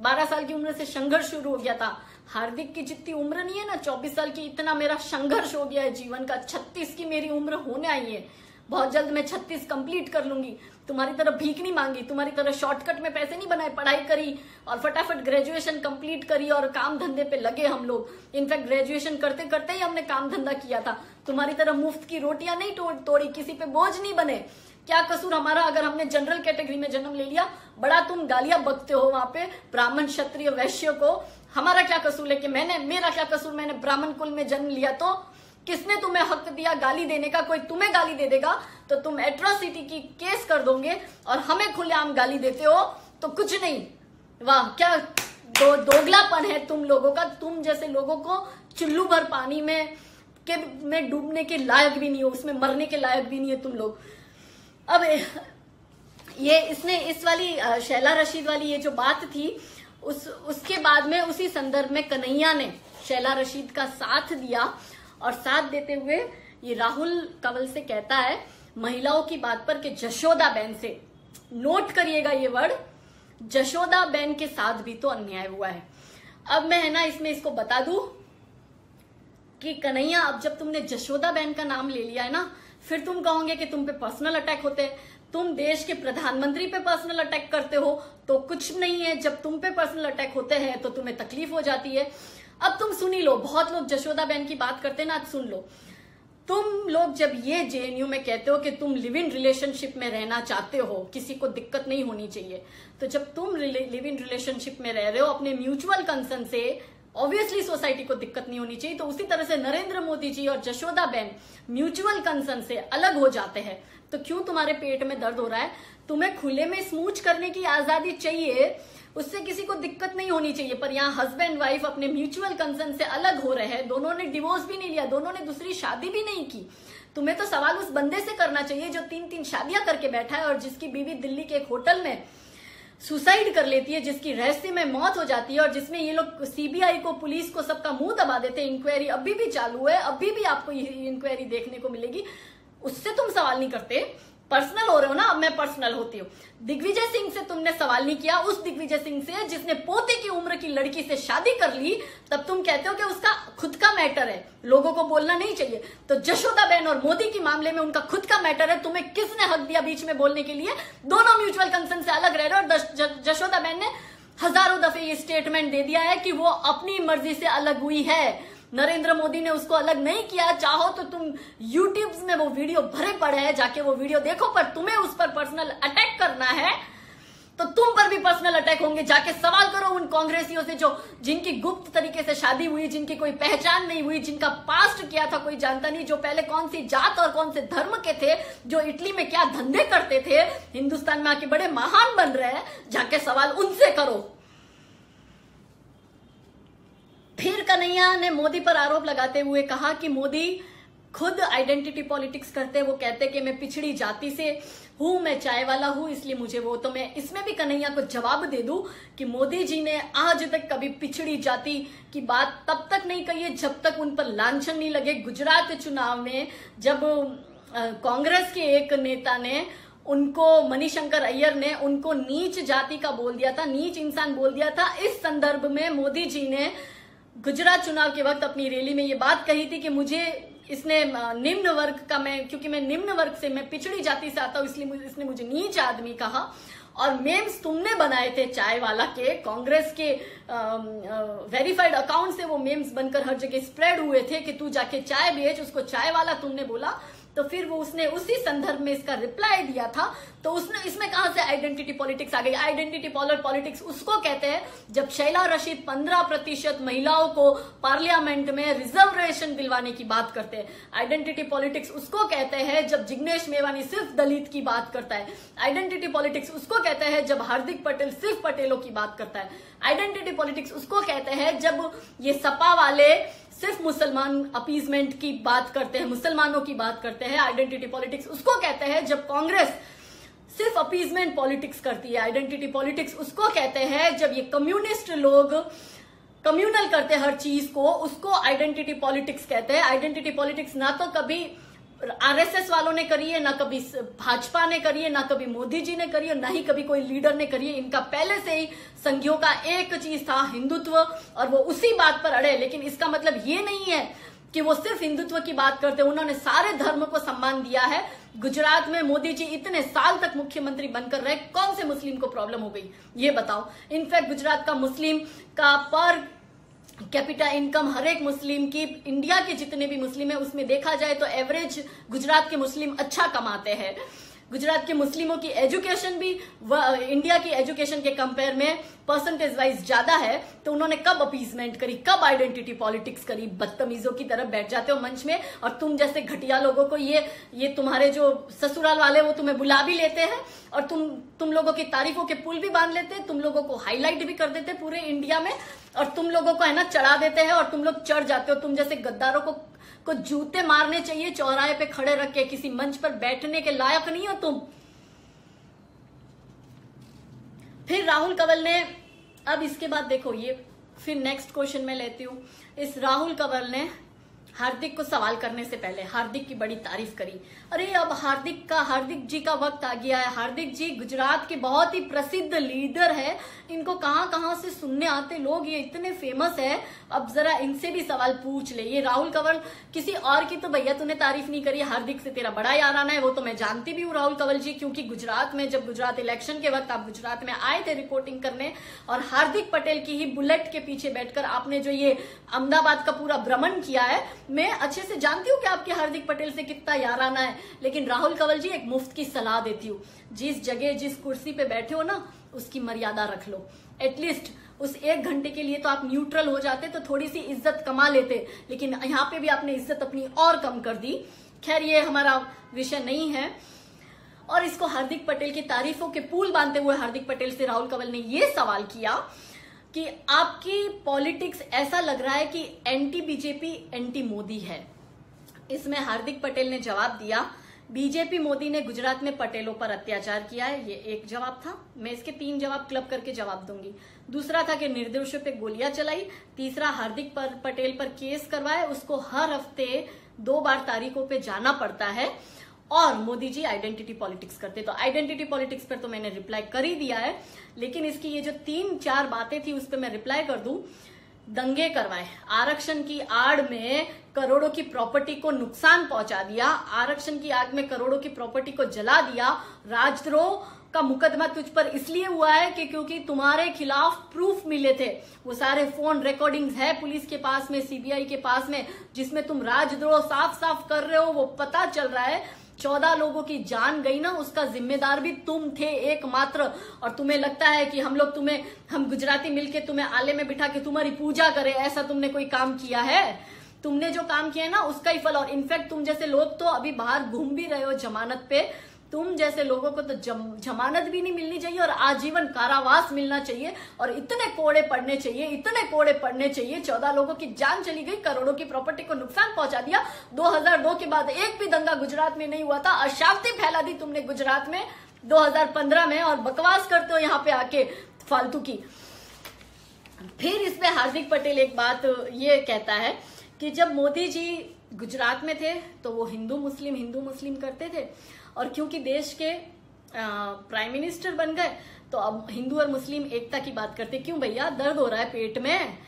बारह साल की उम्र से संघर्ष शुरू हो गया था। हार्दिक की जितनी उम्र नहीं है ना, चौबीस साल की, इतना मेरा संघर्ष हो गया है जीवन का। छत्तीस की मेरी उम्र होने आई है, बहुत जल्द मैं छत्तीस कंप्लीट कर लूंगी। तुम्हारी तरह भीख नहीं मांगी, तुम्हारी तरह शॉर्टकट में पैसे नहीं बनाए, पढ़ाई करी और फटाफट ग्रेजुएशन कंप्लीट करी और काम धंधे पे लगे हम लोग। इनफैक्ट ग्रेजुएशन करते करते ही हमने काम धंधा किया था। तुम्हारी तरह मुफ्त की रोटियां नहीं तोड़, तोड़ी, किसी पे बोझ नहीं बने। क्या कसूर हमारा अगर हमने जनरल कैटेगरी में जन्म ले लिया? बड़ा तुम गालियां बकते हो वहां पे ब्राह्मण क्षत्रिय वैश्य को, हमारा क्या कसूर है कि मैंने मेरा क्या कसूर, मैंने ब्राह्मण कुल में जन्म लिया तो किसने तुम्हें हक दिया गाली देने का? कोई तुम्हें गाली दे देगा तो तुम एट्रोसिटी की केस कर दोगे और हमें खुलेआम गाली देते हो तो कुछ नहीं। वाह, क्या दो, दोगलापन है तुम लोगों का। तुम जैसे लोगों को चुल्लू भर पानी में के में डूबने के लायक भी नहीं हो, उसमें मरने के लायक भी नहीं है तुम लोग। अब ये इसने इस वाली शैला रशीद वाली ये जो बात थी, उस उसके बाद में उसी संदर्भ में कन्हैया ने शैला रशीद का साथ दिया और साथ देते हुए ये राहुल कंवल से कहता है महिलाओं की बात पर कि जशोदाबेन से, नोट करिएगा ये वर्ड, जशोदाबेन के साथ भी तो अन्याय हुआ है। अब मैं है ना इसमें इसको बता दूं कि कन्हैया, अब जब तुमने जशोदाबेन का नाम ले लिया है ना, फिर तुम कहोगे कि तुम पे पर्सनल अटैक होते हैं, तुम देश के प्रधानमंत्री पे पर्सनल अटैक करते हो तो कुछ नहीं है, जब तुम पे पर्सनल अटैक होते हैं तो तुम्हें तकलीफ हो जाती है। अब तुम सुनी लो, बहुत लोग जशोदाबेन की बात करते हैं ना, आज सुन लो। तुम लोग जब ये जेएनयू में कहते हो कि तुम लिव इन रिलेशनशिप में रहना चाहते हो, किसी को दिक्कत नहीं होनी चाहिए, तो जब तुम लिव इन रिलेशनशिप में रह रहे हो अपने म्यूचुअल कंसर्न से, ऑब्वियसली सोसाइटी को दिक्कत नहीं होनी चाहिए। तो उसी तरह से नरेंद्र मोदी जी और जशोदाबेन म्यूचुअल कंसर्न से अलग हो जाते हैं तो क्यों तुम्हारे पेट में दर्द हो रहा है? तुम्हें खुले में स्मूच करने की आजादी चाहिए, उससे किसी को दिक्कत नहीं होनी चाहिए। पर यहाँ हस्बैंड वाइफ अपने म्यूचुअल कंसर्न से अलग हो रहे हैं, दोनों ने डिवोर्स भी नहीं लिया, दोनों ने दूसरी शादी भी नहीं की। तुम्हें तो सवाल उस बंदे से करना चाहिए जो तीन तीन शादियां करके बैठा है और जिसकी बीवी दिल्ली के एक होटल में सुसाइड कर लेती है, जिसकी रहस्य में मौत हो जाती है और जिसमें ये लोग सीबीआई को, पुलिस को, सबका मुंह दबा देते हैं। इंक्वायरी अभी भी चालू है, अभी भी आपको इंक्वायरी देखने को मिलेगी, उससे तुम सवाल नहीं करते। पर्सनल हो रहे हो ना, अब मैं पर्सनल होती हूँ। दिग्विजय सिंह से तुमने सवाल नहीं किया, उस दिग्विजय सिंह से जिसने पोते की उम्र की लड़की से शादी कर ली, तब तुम कहते हो कि उसका खुद का मैटर है, लोगों को बोलना नहीं चाहिए। तो जशोदाबेन और मोदी के मामले में उनका खुद का मैटर है, तुम्हें किसने हक दिया बीच में बोलने के लिए? दोनों म्यूचुअल कंसर्न से अलग रह रहे हो। और जशोदाबेन ने हजारों दफे ये स्टेटमेंट दे दिया है कि वो अपनी मर्जी से अलग हुई है, नरेंद्र मोदी ने उसको अलग नहीं किया। चाहो तो तुम यूट्यूब में वो वीडियो भरे पड़े हैं, जाके वो वीडियो देखो, पर तुम्हें उस पर पर्सनल अटैक करना है तो तुम पर भी पर्सनल अटैक होंगे। जाके सवाल करो उन कांग्रेसियों से जो जिनकी गुप्त तरीके से शादी हुई, जिनकी कोई पहचान नहीं हुई, जिनका पास्ट क्या था कोई जानता नहीं, जो पहले कौन सी जात और कौन से धर्म के थे, जो इटली में क्या धंधे करते थे, हिंदुस्तान में आके बड़े महान बन रहे हैं। जाके सवाल उनसे करो। फिर कन्हैया ने मोदी पर आरोप लगाते हुए कहा कि मोदी खुद आइडेंटिटी पॉलिटिक्स करते हैं, वो कहते हैं कि मैं पिछड़ी जाति से हूं, मैं चाय वाला हूं, इसलिए मुझे वो। तो मैं इसमें भी कन्हैया को जवाब दे दूं कि मोदी जी ने आज तक कभी पिछड़ी जाति की बात तब तक नहीं कही है जब तक उन पर लांछन नहीं लगे। गुजरात चुनाव में जब कांग्रेस के एक नेता ने उनको मणिशंकर अय्यर ने उनको नीच जाति का बोल दिया था, नीच इंसान बोल दिया था। इस संदर्भ में मोदी जी ने गुजरात चुनाव के वक्त अपनी रैली में ये बात कही थी कि मुझे इसने निम्न वर्ग का, मैं क्योंकि मैं निम्न वर्ग से, मैं पिछड़ी जाति से आता हूं, इसलिए इसने मुझे नीच आदमी कहा। और मेम्स तुमने बनाए थे चाय वाला के, कांग्रेस के वेरीफाइड अकाउंट से वो मेम्स बनकर हर जगह स्प्रेड हुए थे कि तू जाके चाय बेच, उसको चाय वाला तुमने बोला। तो फिर वो उसने उसी संदर्भ में इसका रिप्लाई दिया था। तो उसने इसमें कहां से आइडेंटिटी पॉलिटिक्स आ गई? आइडेंटिटी पॉलिटिक्स उसको कहते हैं जब शैला रशीद पंद्रह प्रतिशत महिलाओं को पार्लियामेंट में रिजर्वेशन दिलवाने की बात करते हैं। आइडेंटिटी पॉलिटिक्स उसको कहते हैं जब जिग्नेश मेवानी सिर्फ दलित की बात करता है। आइडेंटिटी पॉलिटिक्स उसको कहते हैं जब हार्दिक पटेल सिर्फ पटेलों की बात करता है। आइडेंटिटी पॉलिटिक्स उसको कहते हैं जब ये सपा वाले सिर्फ मुसलमान अपीजमेंट की बात करते हैं, मुसलमानों की बात करते हैं। आइडेंटिटी पॉलिटिक्स उसको कहते हैं जब कांग्रेस सिर्फ अपीजमेंट पॉलिटिक्स करती है। आइडेंटिटी पॉलिटिक्स उसको कहते हैं जब ये कम्युनिस्ट लोग कम्युनल करते हैं हर चीज को, उसको आइडेंटिटी पॉलिटिक्स कहते हैं। आइडेंटिटी पॉलिटिक्स ना तो कभी आरएसएस वालों ने करी है, ना कभी भाजपा ने करी है, ना कभी मोदी जी ने करी है, ना ही कभी कोई लीडर ने करी है। इनका पहले से ही संघियों का एक चीज था, हिंदुत्व, और वो उसी बात पर अड़े। लेकिन इसका मतलब ये नहीं है कि वो सिर्फ हिंदुत्व की बात करते हैं, उन्होंने सारे धर्म को सम्मान दिया है। गुजरात में मोदी जी इतने साल तक मुख्यमंत्री बनकर रहे, कौन से मुस्लिम को प्रॉब्लम हो गई ये बताओ। इनफैक्ट गुजरात का मुस्लिम का पर कैपिटा इनकम हर एक मुस्लिम की, इंडिया के जितने भी मुस्लिम है उसमें देखा जाए तो एवरेज गुजरात के मुस्लिम अच्छा कमाते हैं। गुजरात के मुस्लिमों की एजुकेशन भी इंडिया की एजुकेशन के कंपेयर में परसेंटेज वाइज ज्यादा है। तो उन्होंने कब अपीजमेंट करी, कब आइडेंटिटी पॉलिटिक्स करी? बदतमीजों की तरफ बैठ जाते हो मंच में, और तुम जैसे घटिया लोगों को ये ये तुम्हारे जो ससुराल वाले वो तुम्हें बुला भी लेते हैं, और तुम तुम लोगों की तारीफों के पुल भी बांध लेते हैं, तुम लोगों को हाईलाइट भी कर देते पूरे इंडिया में, और तुम लोगों को है ना चढ़ा देते हैं, और तुम लोग चढ़ जाते हो। तुम जैसे गद्दारों को को जूते मारने चाहिए चौराहे पे खड़े रख के, किसी मंच पर बैठने के लायक नहीं हो तुम। फिर राहुल कंवल ने, अब इसके बाद देखो ये, फिर नेक्स्ट क्वेश्चन मैं लेती हूँ। इस राहुल कंवल ने हार्दिक को सवाल करने से पहले हार्दिक की बड़ी तारीफ करी। अरे अब हार्दिक का, हार्दिक जी का वक्त आ गया है। हार्दिक जी गुजरात के बहुत ही प्रसिद्ध लीडर है, इनको कहाँ कहाँ से सुनने आते लोग, ये इतने फेमस है। अब जरा इनसे भी सवाल पूछ ले। ये राहुल कंवल किसी और की तो भैया तूने तारीफ नहीं करी, हार्दिक से तेरा बड़ा याराना है, वो तो मैं जानती भी हूँ राहुल कंवल जी, क्योंकि गुजरात में जब गुजरात इलेक्शन के वक्त आप गुजरात में आए थे रिपोर्टिंग करने, और हार्दिक पटेल की ही बुलेट के पीछे बैठकर आपने जो ये अहमदाबाद का पूरा भ्रमण किया है, मैं अच्छे से जानती हूँ कि आपके हार्दिक पटेल से कितना याराना है। लेकिन राहुल कंवल जी एक मुफ्त की सलाह देती हूँ, जिस जगह जिस कुर्सी पे बैठे हो ना उसकी मर्यादा रख लो। एटलीस्ट उस एक घंटे के लिए तो आप न्यूट्रल हो जाते तो थोड़ी सी इज्जत कमा लेते, लेकिन यहाँ पे भी आपने इज्जत अपनी और कम कर दी। खैर ये हमारा विषय नहीं है। और इसको हार्दिक पटेल की तारीफों के पुल बांधते हुए हार्दिक पटेल से राहुल कंवल ने यह सवाल किया कि आपकी पॉलिटिक्स ऐसा लग रहा है कि एंटी बीजेपी एंटी मोदी है। इसमें हार्दिक पटेल ने जवाब दिया, बीजेपी मोदी ने गुजरात में पटेलों पर अत्याचार किया है। ये एक जवाब था, मैं इसके तीन जवाब क्लब करके जवाब दूंगी। दूसरा था कि निर्दोषों पे गोलियां चलाई। तीसरा, हार्दिक पर पटेल पर केस करवाए, उसको हर हफ्ते दो बार तारीखों पे जाना पड़ता है। और मोदी जी आइडेंटिटी पॉलिटिक्स करते। तो आइडेंटिटी पॉलिटिक्स पर तो मैंने रिप्लाई कर ही दिया है, लेकिन इसकी ये जो तीन चार बातें थी उस पर मैं रिप्लाई कर दूं। दंगे करवाए, आरक्षण की आड़ में करोड़ों की प्रॉपर्टी को नुकसान पहुंचा दिया, आरक्षण की आड़ में करोड़ों की प्रॉपर्टी को जला दिया। राजद्रोह का मुकदमा तुझ पर इसलिए हुआ है कि क्योंकि तुम्हारे खिलाफ प्रूफ मिले थे। वो सारे फोन रिकॉर्डिंग्स है पुलिस के पास में, सीबीआई के पास में, जिसमें तुम राजद्रोह साफ साफ कर रहे हो, वो पता चल रहा है। चौदह लोगों की जान गई ना, उसका जिम्मेदार भी तुम थे एकमात्र। और तुम्हें लगता है कि हम लोग तुम्हें, हम गुजराती मिलके तुम्हें आले में बिठा के तुम्हारी पूजा करें, ऐसा तुमने कोई काम किया है? तुमने जो काम किया है ना उसका ही फल। और इनफैक्ट तुम जैसे लोग तो अभी बाहर घूम भी रहे हो जमानत पे। तुम जैसे लोगों को तो जम, जमानत भी नहीं मिलनी चाहिए और आजीवन कारावास मिलना चाहिए, और इतने कोड़े पड़ने चाहिए, इतने कोड़े पड़ने चाहिए। चौदह लोगों की जान चली गई, करोड़ों की प्रॉपर्टी को नुकसान पहुंचा दिया। दो हज़ार दो के बाद एक भी दंगा गुजरात में नहीं हुआ था। अशांति फैला दी तुमने गुजरात में दो हज़ार पंद्रह में, और बकवास करते हो यहाँ पे आके फालतू की। फिर इसमें हार्दिक पटेल एक बात ये कहता है कि जब मोदी जी गुजरात में थे तो वो हिंदू मुस्लिम हिंदू मुस्लिम करते थे, और क्योंकि देश के प्राइम मिनिस्टर बन गए। तो अब हिंदू और मुस्लिम एकता की बात करते, क्यों भैया दर्द हो रहा है पेट में?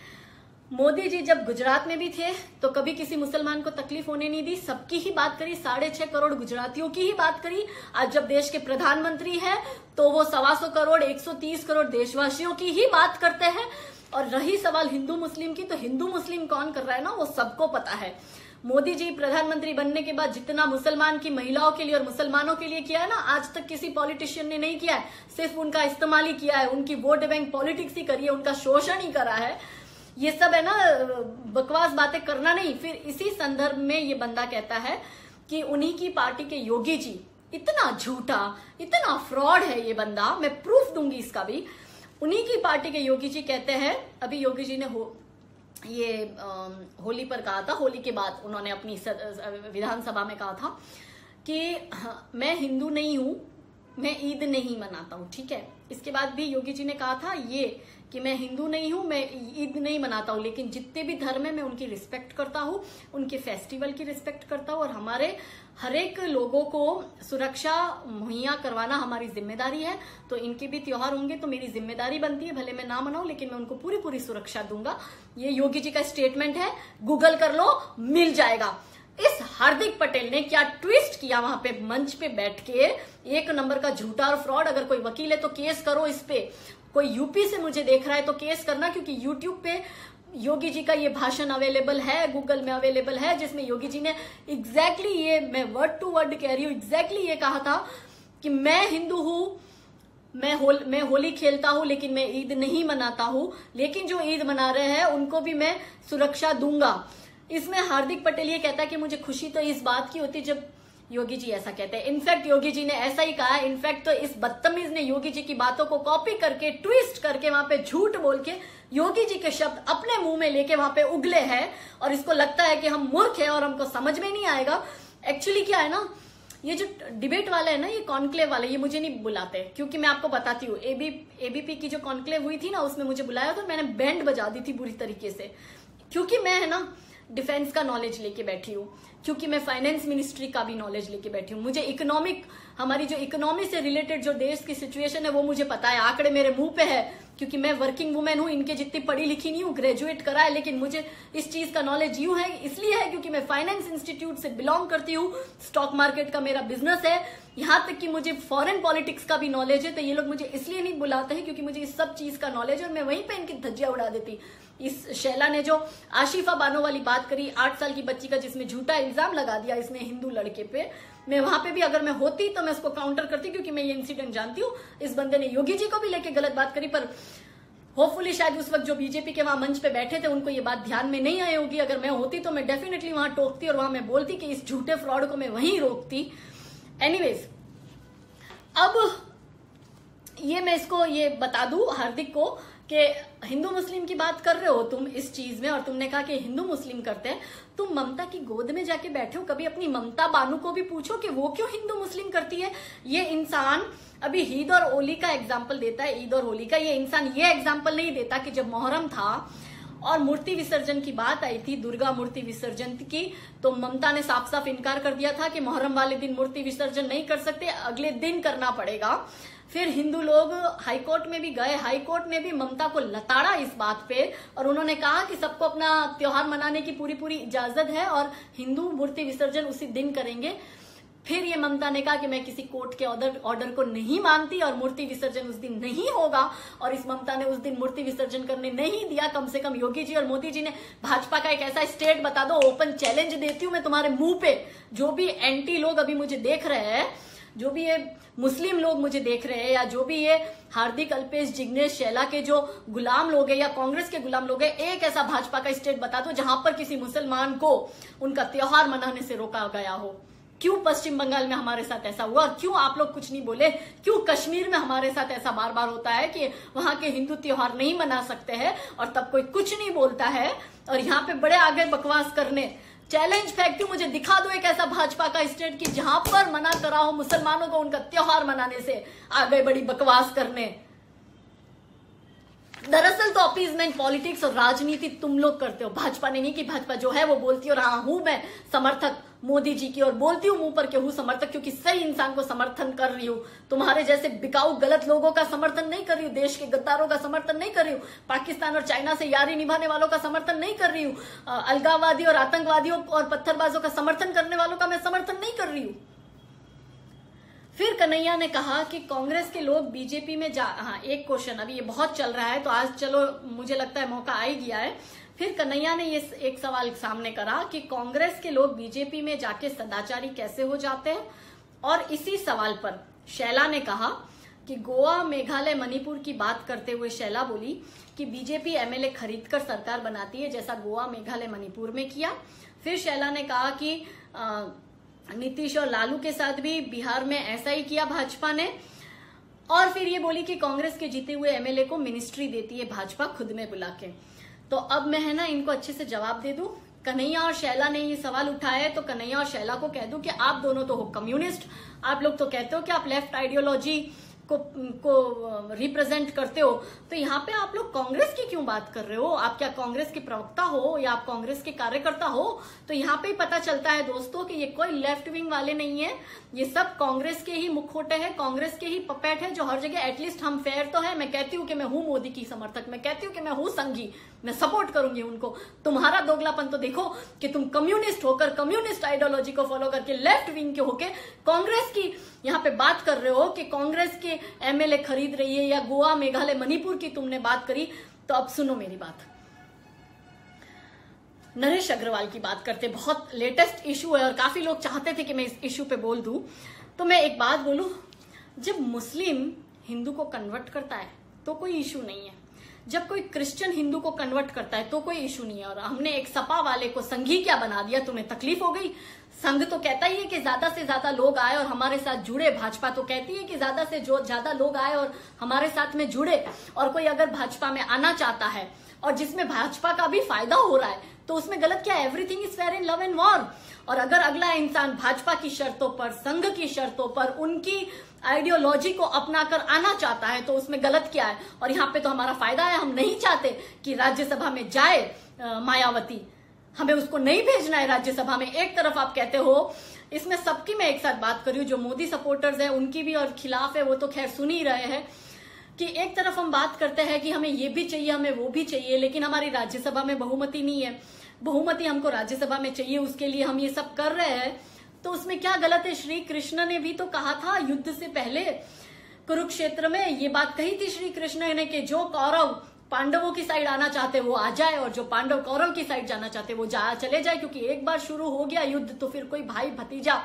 मोदी जी जब गुजरात में भी थे तो कभी किसी मुसलमान को तकलीफ होने नहीं दी, सबकी ही बात करी, साढ़े छह करोड़ गुजरातियों की ही बात करी। आज जब देश के प्रधानमंत्री हैं तो वो सवा सौ करोड़ एक सौ तीस करोड़ देशवासियों की ही बात करते हैं। और रही सवाल हिंदू मुस्लिम की, तो हिंदू मुस्लिम कौन कर रहा है ना, वो सबको पता है। मोदी जी प्रधानमंत्री बनने के बाद जितना मुसलमान की महिलाओं के लिए और मुसलमानों के लिए किया है ना, आज तक किसी पॉलिटिशियन ने नहीं किया है। सिर्फ उनका इस्तेमाल ही किया है, उनकी वोट बैंक पॉलिटिक्स ही करी है, उनका शोषण ही करा है। ये सब है ना बकवास बातें करना नहीं। फिर इसी संदर्भ में ये बंदा कहता है कि उन्हीं की पार्टी के योगी जी, इतना झूठा, इतना फ्रॉड है ये बंदा, मैं प्रूफ दूंगी इसका भी। उन्हीं की पार्टी के योगी जी कहते हैं, अभी योगी जी ने हो, ये आ, होली पर कहा था, होली के बाद उन्होंने अपनी विधानसभा में कहा था कि मैं हिंदू नहीं हूं, मैं ईद नहीं मनाता हूं, ठीक है। इसके बाद भी योगी जी ने कहा था ये कि मैं हिंदू नहीं हूं, मैं ईद नहीं मनाता हूं, लेकिन जितने भी धर्म है मैं उनकी रिस्पेक्ट करता हूं, उनके फेस्टिवल की रिस्पेक्ट करता हूं, और हमारे हरेक लोगों को सुरक्षा मुहैया करवाना हमारी जिम्मेदारी है। तो इनके भी त्योहार होंगे तो मेरी जिम्मेदारी बनती है, भले मैं ना मनाऊं लेकिन मैं उनको पूरी पूरी सुरक्षा दूंगा। ये योगी जी का स्टेटमेंट है, गूगल कर लो मिल जाएगा। इस हार्दिक पटेल ने क्या ट्विस्ट किया वहां पे मंच पे बैठ के, एक नंबर का झूठा और फ्रॉड। अगर कोई वकील है तो केस करो इस पे, कोई यूपी से मुझे देख रहा है तो केस करना, क्योंकि यूट्यूब पे योगी जी का ये भाषण अवेलेबल है, गूगल में अवेलेबल है, जिसमें योगी जी ने एग्जैक्टली ये, मैं वर्ड टू वर्ड कह रही हूं, एग्जैक्टली ये कहा था कि मैं हिंदू हूं, मैं होल मैं होली खेलता हूं लेकिन मैं ईद नहीं मनाता हूं, लेकिन जो ईद मना रहे हैं उनको भी मैं सुरक्षा दूंगा। इसमें हार्दिक पटेल ये कहता है कि मुझे खुशी तो इस बात की होती जब योगी जी ऐसा कहते हैं। इनफैक्ट योगी जी ने ऐसा ही कहा। इनफैक्ट तो इस बदतमीज ने योगी जी की बातों को कॉपी करके, ट्विस्ट करके, वहां पे झूठ बोल के योगी जी के शब्द अपने मुंह में लेके वहां पे उगले हैं, और इसको लगता है कि हम मूर्ख हैं और हमको समझ में नहीं आएगा। एक्चुअली क्या है ना, ये जो डिबेट वाला है ना, ये कॉन्क्लेव वाला, ये मुझे नहीं बुलाते, क्योंकि मैं आपको बताती हूँ, एबी एबीपी की जो कॉन्क्लेव हुई थी ना, उसमें मुझे बुलाया तो मैंने बैंड बजा दी थी बुरी तरीके से, क्योंकि मैं है ना डिफेंस का नॉलेज लेके बैठी हूँ, क्योंकि मैं फाइनेंस मिनिस्ट्री का भी नॉलेज लेके बैठी हूँ, मुझे इकोनॉमिक, हमारी जो इकोनॉमी से रिलेटेड जो देश की सिचुएशन है वो मुझे पता है, आंकड़े मेरे मुंह पे है, क्योंकि मैं वर्किंग वुमेन हूँ, इनके जितनी पढ़ी लिखी नहीं हूँ, ग्रेजुएट करा है, लेकिन मुझे इस चीज का नॉलेज यूं है, इसलिए है क्योंकि मैं फाइनेंस इंस्टीट्यूट से बिलोंग करती हूँ, स्टॉक मार्केट का मेरा बिजनेस है, यहाँ तक कि मुझे फॉरेन पॉलिटिक्स का भी नॉलेज है। तो ये लोग मुझे इसलिए नहीं बुलाते हैं क्योंकि मुझे इस सब चीज का नॉलेज, और मैं वहीं पर इनकी धज्जियां उड़ा देती। इस शैला ने जो आशिफा बानो वाली बात करी, आठ साल की बच्ची का जिसमें झूठा इल्जाम लगा दिया इसने हिंदू लड़के पे, मैं वहां पे भी अगर मैं होती तो मैं उसको काउंटर करती, क्योंकि मैं ये इंसिडेंट जानती हूँ। इस बंदे ने योगी जी को भी लेके गलत बात करी, पर होपफुली शायद उस वक्त जो बीजेपी के वहां मंच पे बैठे थे उनको ये बात ध्यान में नहीं आई होगी। अगर मैं होती तो मैं डेफिनेटली वहां टोकती और वहां मैं बोलती कि इस झूठे फ्रॉड को मैं वहीं रोकती। एनीवेज, अब ये मैं इसको ये बता दू हार्दिक को कि हिंदू मुस्लिम की बात कर रहे हो तुम इस चीज में, और तुमने कहा कि हिंदू मुस्लिम करते हैं, तुम ममता की गोद में जाके बैठे हो। कभी अपनी ममता बानू को भी पूछो कि वो क्यों हिंदू मुस्लिम करती है। ये इंसान अभी ईद और होली का एग्जाम्पल देता है, ईद और होली का, ये इंसान ये एग्जाम्पल नहीं देता कि जब मोहर्रम था और मूर्ति विसर्जन की बात आई थी, दुर्गा मूर्ति विसर्जन की, तो ममता ने साफ साफ इनकार कर दिया था कि मोहर्रम वाले दिन मूर्ति विसर्जन नहीं कर सकते, अगले दिन करना पड़ेगा। फिर हिंदू लोग हाईकोर्ट में भी गए, हाईकोर्ट ने भी ममता को लताड़ा इस बात पे, और उन्होंने कहा कि सबको अपना त्योहार मनाने की पूरी पूरी इजाजत है और हिंदू मूर्ति विसर्जन उसी दिन करेंगे। फिर ये ममता ने कहा कि मैं किसी कोर्ट के ऑर्डर ऑर्डर को नहीं मानती और मूर्ति विसर्जन उस दिन नहीं होगा, और इस ममता ने उस दिन मूर्ति विसर्जन करने नहीं दिया। कम से कम योगी जी और मोदी जी ने, भाजपा का एक ऐसा स्टेट बता दो, ओपन चैलेंज देती हूं मैं तुम्हारे मुंह पे, जो भी एंटी लोग अभी मुझे देख रहे हैं, जो भी ये मुस्लिम लोग मुझे देख रहे हैं, या जो भी ये हार्दिक, अल्पेश, जिग्नेश, शैला के जो गुलाम लोग हैं या कांग्रेस के गुलाम लोग हैं, एक ऐसा भाजपा का स्टेट बता दो जहां पर किसी मुसलमान को उनका त्योहार मनाने से रोका गया हो। क्यों पश्चिम बंगाल में हमारे साथ ऐसा हुआ, क्यों आप लोग कुछ नहीं बोले, क्यों कश्मीर में हमारे साथ ऐसा बार बार होता है कि वहां के हिंदू त्योहार नहीं मना सकते हैं और तब कोई कुछ नहीं बोलता है, और यहाँ पे बड़े आगे बकवास करने। चैलेंज फेंकती हूं, मुझे दिखा दो एक ऐसा भाजपा का स्टेट कि जहां पर मना करा हो मुसलमानों को उनका त्योहार मनाने से, आ गए बड़ी बकवास करने। दरअसल तो अपीजमेंट पॉलिटिक्स और राजनीति तुम लोग करते हो, भाजपा ने नहीं, कि भाजपा जो है वो बोलती है और हाँ हूं मैं समर्थक, मोदी जी की और बोलती हूँ मुंह पर कि हूँ समर्थक, क्योंकि सही इंसान को समर्थन कर रही हूँ। तुम्हारे जैसे बिकाऊ गलत लोगों का समर्थन नहीं कर रही हूँ, देश के गद्दारों का समर्थन नहीं कर रही हूँ, पाकिस्तान और चाइना से यारी निभाने वालों का समर्थन नहीं कर रही हूँ, अलगाववादी और आतंकवादियों और पत्थरबाजों का समर्थन करने वालों का मैं समर्थन नहीं कर रही हूँ। फिर कन्हैया ने कहा कि कांग्रेस के लोग बीजेपी में जा, हाँ एक क्वेश्चन अभी ये बहुत चल रहा है, तो आज चलो मुझे लगता है मौका आ ही गया है। फिर कन्हैया ने ये एक सवाल सामने करा कि कांग्रेस के लोग बीजेपी में जाके सदाचारी कैसे हो जाते हैं, और इसी सवाल पर शैला ने कहा कि गोवा, मेघालय, मणिपुर की बात करते हुए शैला बोली कि बीजेपी एमएलए खरीदकर सरकार बनाती है, जैसा गोवा, मेघालय, मणिपुर में किया। फिर शैला ने कहा कि आ, नीतीश और लालू के साथ भी बिहार में ऐसा ही किया भाजपा ने। और फिर ये बोली कि कांग्रेस के जीते हुए एमएलए को मिनिस्ट्री देती है भाजपा खुद में बुला के। तो अब मैं है ना इनको अच्छे से जवाब दे दूं। कन्हैया और शैला ने ये सवाल उठाया है, तो कन्हैया और शैला को कह दूं कि आप दोनों तो हो कम्युनिस्ट, आप लोग तो कहते हो कि आप लेफ्ट आइडियोलॉजी को को रिप्रेजेंट करते हो, तो यहाँ पे आप लोग कांग्रेस की क्यों बात कर रहे हो? आप क्या कांग्रेस के प्रवक्ता हो या आप कांग्रेस के कार्यकर्ता हो? तो यहाँ पे ही पता चलता है दोस्तों कि ये कोई लेफ्ट विंग वाले नहीं है, ये सब कांग्रेस के ही मुखौटे हैं, कांग्रेस के ही पपेट है, जो हर जगह एटलीस्ट हम फेयर तो है। मैं कहती हूँ कि मैं हूँ मोदी की समर्थक, मैं कहती हूँ कि मैं हूँ संघी, मैं सपोर्ट करूंगी उनको। तुम्हारा दोगलापन तो देखो कि तुम कम्युनिस्ट होकर, कम्युनिस्ट आइडियोलॉजी को फॉलो करके, लेफ्ट विंग के होके कांग्रेस की यहाँ पे बात कर रहे हो कि कांग्रेस के एमएलए खरीद रही है, या गोवा, मेघालय, मणिपुर की तुमने बात करी। तो अब सुनो मेरी बात, नरेश अग्रवाल की बात करते, बहुत लेटेस्ट इशू है और काफी लोग चाहते थे कि मैं इस इशू पे बोल दूं। तो मैं एक बात बोलूं, जब मुस्लिम हिंदू को कन्वर्ट करता है तो कोई इशू नहीं है, जब कोई क्रिश्चियन हिंदू को कन्वर्ट करता है तो कोई इशू नहीं है। और हमने एक सपा वाले को संघी क्या बना दिया, तुम्हें तकलीफ हो गई। संघ तो कहता ही है कि ज्यादा से ज्यादा लोग आए और हमारे साथ जुड़े, भाजपा तो कहती है कि ज्यादा से ज्यादा लोग आए और हमारे साथ में जुड़े, और कोई अगर भाजपा में आना चाहता है और जिसमें भाजपा का भी फायदा हो रहा है तो उसमें गलत क्या है? Everything is fair in love and war. और अगर अगला इंसान भाजपा की शर्तों पर, संघ की शर्तों पर, उनकी आइडियोलॉजी को अपनाकर आना चाहता है तो उसमें गलत क्या है? और यहाँ पे तो हमारा फायदा है, हम नहीं चाहते कि राज्यसभा में जाए आ, मायावती, हमें उसको नहीं भेजना है राज्यसभा में। एक तरफ आप कहते हो, इसमें सबकी मैं एक साथ बात करी हूं, जो मोदी सपोर्टर्स है उनकी भी और खिलाफ है वो तो खैर सुन ही रहे हैं, कि एक तरफ हम बात करते हैं कि हमें ये भी चाहिए, हमें वो भी चाहिए, लेकिन हमारी राज्यसभा में बहुमति नहीं है, बहुमति हमको राज्यसभा में चाहिए, उसके लिए हम ये सब कर रहे हैं। तो उसमें क्या गलत है? श्री कृष्ण ने भी तो कहा था युद्ध से पहले कुरुक्षेत्र में, ये बात कही थी श्री कृष्ण ने कि जो कौरव पांडवों की साइड आना चाहते वो आ जाए और जो पांडव कौरव की साइड जाना चाहते वो जा चले जाए, क्योंकि एक बार शुरू हो गया युद्ध तो फिर कोई भाई भतीजा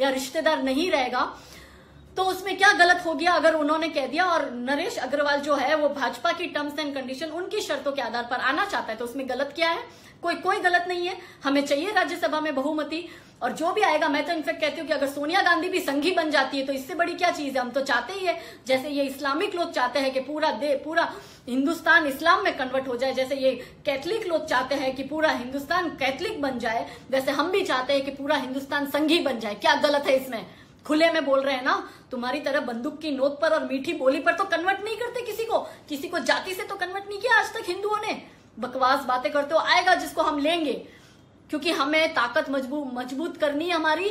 या रिश्तेदार नहीं रहेगा। तो उसमें क्या गलत हो गया अगर उन्होंने कह दिया? और नरेश अग्रवाल जो है वो भाजपा की टर्म्स एंड कंडीशन, उनकी शर्तों के आधार पर आना चाहता है, तो उसमें गलत क्या है? कोई कोई गलत नहीं है। हमें चाहिए राज्यसभा में बहुमति, और जो भी आएगा, मैं तो इनफेक्ट कहती हूँ कि अगर सोनिया गांधी भी संघी बन जाती है तो इससे बड़ी क्या चीज है? हम तो चाहते ही है, जैसे ये इस्लामिक लोग चाहते हैं कि पूरा दे पूरा हिंदुस्तान इस्लाम में कन्वर्ट हो जाए, जैसे ये कैथलिक लोग चाहते हैं कि पूरा हिंदुस्तान कैथलिक बन जाए, वैसे हम भी चाहते हैं कि पूरा हिंदुस्तान संघी बन जाए। क्या गलत है इसमें? खुले में बोल रहे हैं ना, तुम्हारी तरह बंदूक की नोक पर और मीठी बोली पर तो कन्वर्ट नहीं करते किसी को, किसी को जाति से तो कन्वर्ट नहीं किया आज तक हिंदुओं ने। बकवास बातें करते हो, आएगा जिसको हम लेंगे, क्योंकि हमें ताकत मजबूत मजबूत करनी है हमारी,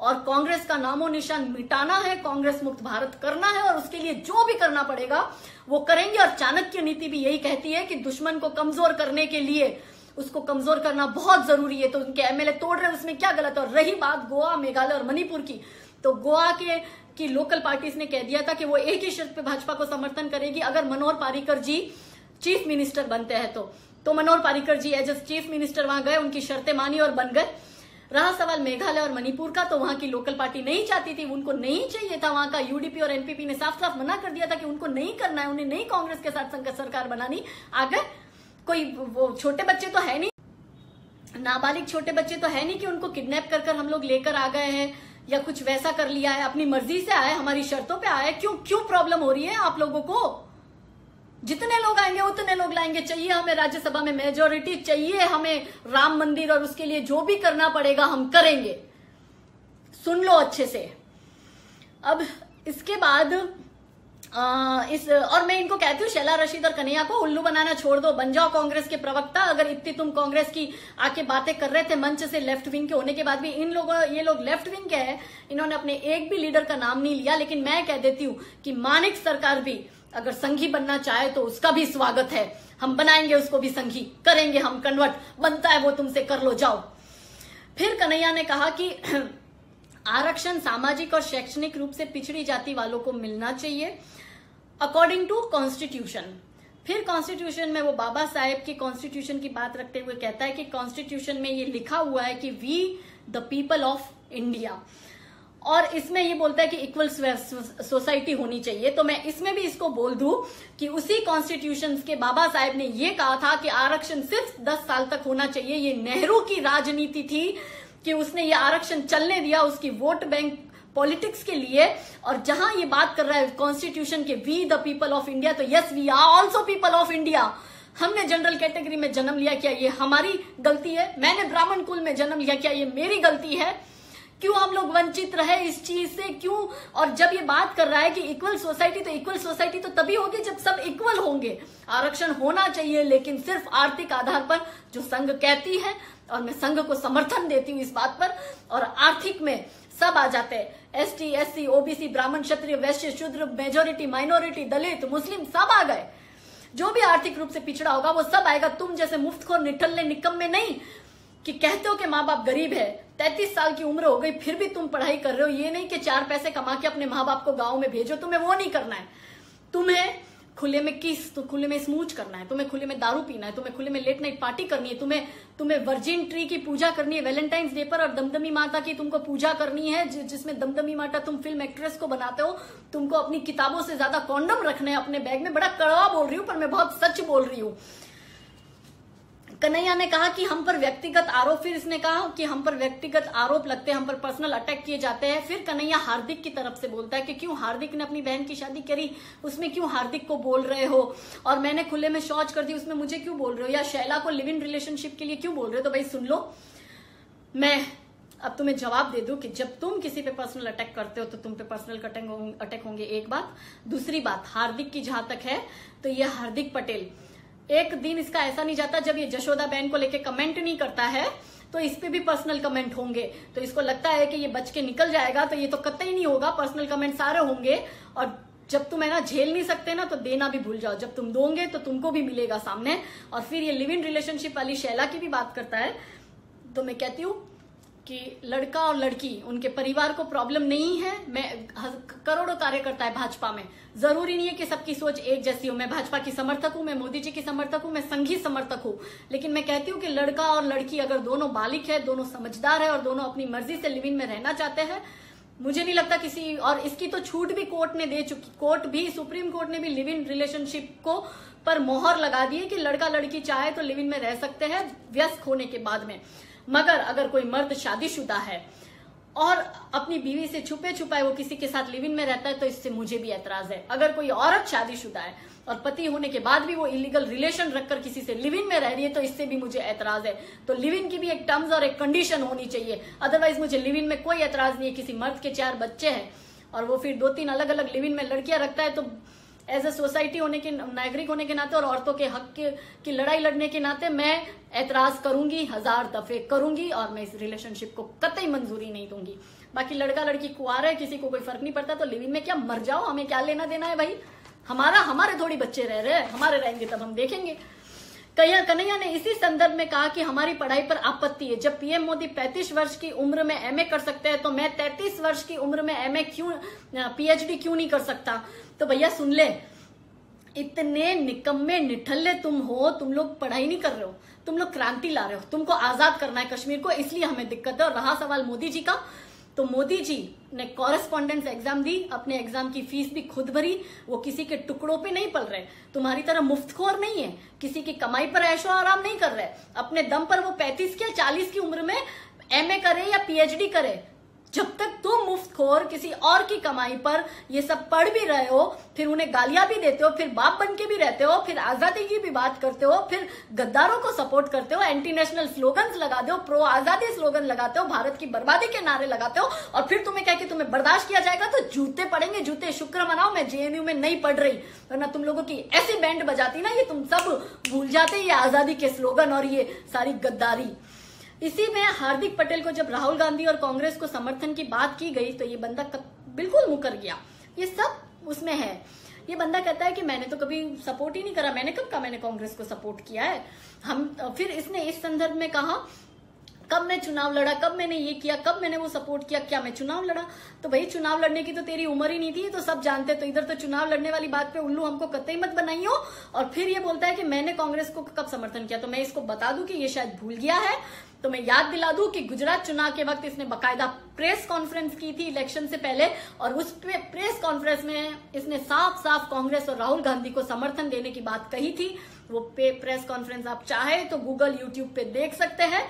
और कांग्रेस का नामो निशान मिटाना है, कांग्रेस मुक्त भारत करना है, और उसके लिए जो भी करना पड़ेगा वो करेंगे। और चाणक्य नीति भी यही कहती है कि दुश्मन को कमजोर करने के लिए उसको कमजोर करना बहुत जरूरी है, तो उनके एमएलए तोड़ रहे हैं, उसमें क्या गलत है? और रही बात गोवा, मेघालय और मणिपुर की, तो गोवा के की लोकल पार्टीज ने कह दिया था कि वो एक ही शर्त पे भाजपा को समर्थन करेगी, अगर मनोहर पार्रिकर जी चीफ मिनिस्टर बनते हैं तो तो Manohar Parrikar ji as as chief minister वहां गए, उनकी शर्तें मानी और बन गए। रहा सवाल मेघालय और मणिपुर का, तो वहां की लोकल पार्टी नहीं चाहती थी, उनको नहीं चाहिए था, वहां का यूडीपी और एनपीपी ने साफ साफ मना कर दिया था कि उनको नहीं करना है, उन्हें नहीं कांग्रेस के साथ सरकार बनानी। आगे कोई वो छोटे बच्चे तो है नहीं, नाबालिग छोटे बच्चे तो है नहीं कि उनको किडनैप कर कर हम लोग लेकर आ गए हैं या कुछ वैसा कर लिया है, अपनी मर्जी से आए, हमारी शर्तों पे आए। क्यों क्यों प्रॉब्लम हो रही है आप लोगों को? जितने लोग आएंगे उतने लोग लाएंगे, चाहिए हमें राज्यसभा में मेजोरिटी, चाहिए हमें राम मंदिर, और उसके लिए जो भी करना पड़ेगा हम करेंगे। सुन लो अच्छे से। अब इसके बाद आ, इस और मैं इनको कहती हूँ शैला रशीद और कन्हैया को उल्लू बनाना छोड़ दो, बन जाओ कांग्रेस के प्रवक्ता। अगर इतनी तुम कांग्रेस की आके बातें कर रहे थे मंच से लेफ्ट विंग के होने के बाद भी, इन लोगों ये लोग लेफ्ट विंग के हैं, इन्होंने अपने एक भी लीडर का नाम नहीं लिया। लेकिन मैं कह देती हूँ कि मानिक सरकार भी अगर संघी बनना चाहे तो उसका भी स्वागत है, हम बनाएंगे उसको भी संघी, करेंगे हम कन्वर्ट, बनता है वो तुमसे कर लो, जाओ। फिर कन्हैया ने कहा कि आरक्षण सामाजिक और शैक्षणिक रूप से पिछड़ी जाति वालों को मिलना चाहिए अकॉर्डिंग टू कॉन्स्टिट्यूशन। फिर कॉन्स्टिट्यूशन में वो बाबा साहेब के कॉन्स्टिट्यूशन की बात रखते हुए कहता है कि कॉन्स्टिट्यूशन में ये लिखा हुआ है कि we the people of India, और इसमें ये बोलता है कि इक्वल सोसाइटी होनी चाहिए। तो मैं इसमें भी इसको बोल दूं कि उसी कॉन्स्टिट्यूशन के बाबा साहेब ने ये कहा था कि आरक्षण सिर्फ दस साल तक होना चाहिए। ये नेहरू की राजनीति थी कि उसने ये आरक्षण चलने दिया उसकी वोट बैंक पॉलिटिक्स के लिए। और जहां ये बात कर रहा है कॉन्स्टिट्यूशन के we the people of India, तो yes we are also people of India. हमने जनरल कैटेगरी में जन्म लिया, क्या ये हमारी गलती है? मैंने ब्राह्मण कुल में जन्म लिया, क्या ये मेरी गलती है? क्यों हम लोग वंचित रहे इस चीज से? क्यों? और जब ये बात कर रहा है कि इक्वल सोसाइटी, तो इक्वल सोसाइटी तो तभी होगी जब सब इक्वल होंगे। आरक्षण होना चाहिए लेकिन सिर्फ आर्थिक आधार पर, जो संघ कहती है, और मैं संघ को समर्थन देती हूँ इस बात पर। और आर्थिक में सब आ जाते हैं, S T, S C, OBC, ब्राह्मण, क्षत्रिय, वैश्य, शूद्र, मेजोरिटी, माइनॉरिटी, दलित, मुस्लिम, सब आ गए। जो भी आर्थिक रूप से पिछड़ा होगा वो सब आएगा। तुम जैसे मुफ्तखोर निठल्ले निकम्मे नहीं कि कहते हो कि माँ बाप गरीब है, तैंतीस साल की उम्र हो गई फिर भी तुम पढ़ाई कर रहे हो। ये नहीं कि चार पैसे कमा के अपने माँ बाप को गांव में भेजो, तुम्हें वो नहीं करना है। तुम्हें खुले में किस तो खुले में स्मूच करना है, तुम्हें खुले में दारू पीना है, तुम्हें खुले में लेट नाइट पार्टी करनी है, तुम्हें तुम्हें वर्जिन ट्री की पूजा करनी है वैलेंटाइंस डे पर, और दमदमी माता की तुमको पूजा करनी है जि, जिसमें दमदमी माता तुम फिल्म एक्ट्रेस को बनाते हो। तुमको अपनी किताबों से ज्यादा कॉन्डम रखने अपने बैग में। बड़ा कड़वा बोल रही हूँ पर मैं बहुत सच बोल रही हूँ। कन्हैया ने कहा कि हम पर व्यक्तिगत आरोप, फिर इसने कहा कि हम पर व्यक्तिगत आरोप लगते हैं, हम पर पर्सनल अटैक किए जाते हैं। फिर कन्हैया हार्दिक की तरफ से बोलता है कि क्यों हार्दिक ने अपनी बहन की शादी करी उसमें क्यों हार्दिक को बोल रहे हो, और मैंने खुले में शौच कर दी उसमें मुझे क्यों बोल रहे हो, या शैला को लिव इन रिलेशनशिप के लिए क्यों बोल रहे हो। तो भाई सुन लो, मैं अब तुम्हें जवाब दे दूं कि जब तुम किसी पे पर्सनल अटैक करते हो तो तुम पे पर्सनल अटैक होंगे, एक बात। दूसरी बात, हार्दिक की जहां तक है तो ये हार्दिक पटेल एक दिन इसका ऐसा नहीं जाता जब ये जशोदाबेन को लेके कमेंट नहीं करता है तो इस पे भी पर्सनल कमेंट होंगे। तो इसको लगता है कि ये बच के निकल जाएगा, तो ये तो कतई नहीं होगा, पर्सनल कमेंट सारे होंगे। और जब तुम है ना झेल नहीं सकते ना तो देना भी भूल जाओ, जब तुम दोगे तो तुमको भी मिलेगा सामने। और फिर ये लिव इन रिलेशनशिप वाली शैला की भी बात करता है, तो मैं कहती हूँ कि लड़का और लड़की उनके परिवार को प्रॉब्लम नहीं है। मैं करोड़ों कार्यकर्ता है भाजपा में, जरूरी नहीं है कि सबकी सोच एक जैसी हो। मैं भाजपा की समर्थक हूं, मैं मोदी जी की समर्थक हूं, मैं संघी समर्थक हूं, लेकिन मैं कहती हूं कि लड़का और लड़की अगर दोनों बालिक है, दोनों समझदार है और दोनों अपनी मर्जी से लिव इन में रहना चाहते हैं, मुझे नहीं लगता किसी, और इसकी तो छूट भी कोर्ट ने दे चुकी, कोर्ट भी सुप्रीम कोर्ट ने भी लिव इन रिलेशनशिप को पर मोहर लगा दी है कि लड़का लड़की चाहे तो लिव इन में रह सकते हैं व्यस्क होने के बाद में। मगर अगर कोई मर्द शादीशुदा है और अपनी बीवी से छुपे छुपाए वो किसी के साथ लिव इन में रहता है तो इससे मुझे भी ऐतराज है। अगर कोई औरत शादीशुदा है और पति होने के बाद भी वो इलीगल रिलेशन रखकर किसी से लिव इन में रह रही है तो इससे भी मुझे ऐतराज है। तो लिव इन की भी एक टर्म्स और एक कंडीशन होनी चाहिए, अदरवाइज मुझे लिव इन में कोई ऐतराज नहीं है। किसी मर्द के चार बच्चे हैं और वो फिर दो तीन अलग अलग लिव इन में लड़कियां रखता है, तो एज अ सोसाइटी होने के, नागरिक होने के नाते और औरतों के हक के, की लड़ाई लड़ने के नाते मैं ऐतराज करूंगी, हजार दफे करूंगी, और मैं इस रिलेशनशिप को कतई मंजूरी नहीं दूंगी। बाकी लड़का लड़की कुंवारा है, किसी को कोई फर्क नहीं पड़ता, तो लिव इन में क्या मर जाओ, हमें क्या लेना देना है भाई। हमारा हमारे थोड़ी बच्चे रह रहे हैं, हमारे रहेंगे तब हम देखेंगे। कन्हैया ने इसी संदर्भ में कहा कि हमारी पढ़ाई पर आपत्ति है। जब पीएम मोदी पैंतीस वर्ष की उम्र में एमए कर सकते हैं तो मैं तैंतीस वर्ष की उम्र में एमए क्यों, पीएचडी क्यों नहीं कर सकता। तो भैया सुन ले, इतने निकम्मे निठल्ले तुम हो, तुम लोग पढ़ाई नहीं कर रहे हो, तुम लोग क्रांति ला रहे हो, तुमको आजाद करना है कश्मीर को, इसलिए हमें दिक्कत है। और रहा सवाल मोदी जी का, तो मोदी जी ने कॉरेस्पॉन्डेंस एग्जाम दी, अपने एग्जाम की फीस भी खुद भरी, वो किसी के टुकड़ों पे नहीं पल रहे, तुम्हारी तरह मुफ्तखोर नहीं है, किसी की कमाई पर ऐशो आराम नहीं कर रहे, अपने दम पर वो पैंतीस क्या चालीस की उम्र में एमए करे या पीएचडी करे, जब तक तुम मुफ्तखोर किसी और की कमाई पर ये सब पढ़ भी रहे हो, फिर उन्हें गालियां भी देते हो, फिर बाप बन के भी रहते हो, फिर आजादी की भी बात करते हो, फिर गद्दारों को सपोर्ट करते हो, एंटी नेशनल स्लोगन्स लगाते हो, प्रो आजादी स्लोगन लगाते हो, भारत की बर्बादी के नारे लगाते हो, और फिर तुम्हें कह के तुम्हें बर्दाश्त किया जाएगा तो जूते पड़ेंगे जूते। शुक्र मनाओ मैं जेएनयू में नहीं पढ़ रही, वरना तुम लोगों की ऐसी बैंड बजाती ना, ये तुम सब भूल जाते ये आजादी के स्लोगन और ये सारी गद्दारी। इसी में हार्दिक पटेल को जब राहुल गांधी और कांग्रेस को समर्थन की बात की गई तो ये बंदा बिल्कुल मुकर गया। ये सब उसमें है। ये बंदा कहता है कि मैंने तो कभी सपोर्ट ही नहीं करा, मैंने कब कहा मैंने कांग्रेस को सपोर्ट किया है। हम फिर इसने इस संदर्भ में कहा कब मैं चुनाव लड़ा, कब मैंने ये किया, कब मैंने वो सपोर्ट किया, क्या मैं चुनाव लड़ा? तो भाई चुनाव लड़ने की तो तेरी उम्र ही नहीं थी, तो सब जानते। तो इधर तो चुनाव लड़ने वाली बात पे उल्लू हमको कतई मत बनाइयो। और फिर ये बोलता है कि मैंने कांग्रेस को कब समर्थन किया। तो मैं इसको बता दूं कि ये शायद भूल गया है, तो मैं याद दिला दूं कि गुजरात चुनाव के वक्त इसने बाकायदा प्रेस कॉन्फ्रेंस की थी इलेक्शन से पहले, और उस प्रेस कॉन्फ्रेंस में इसने साफ साफ कांग्रेस और राहुल गांधी को समर्थन देने की बात कही थी। वो प्रेस कॉन्फ्रेंस आप चाहे तो गूगल यूट्यूब पे देख सकते हैं।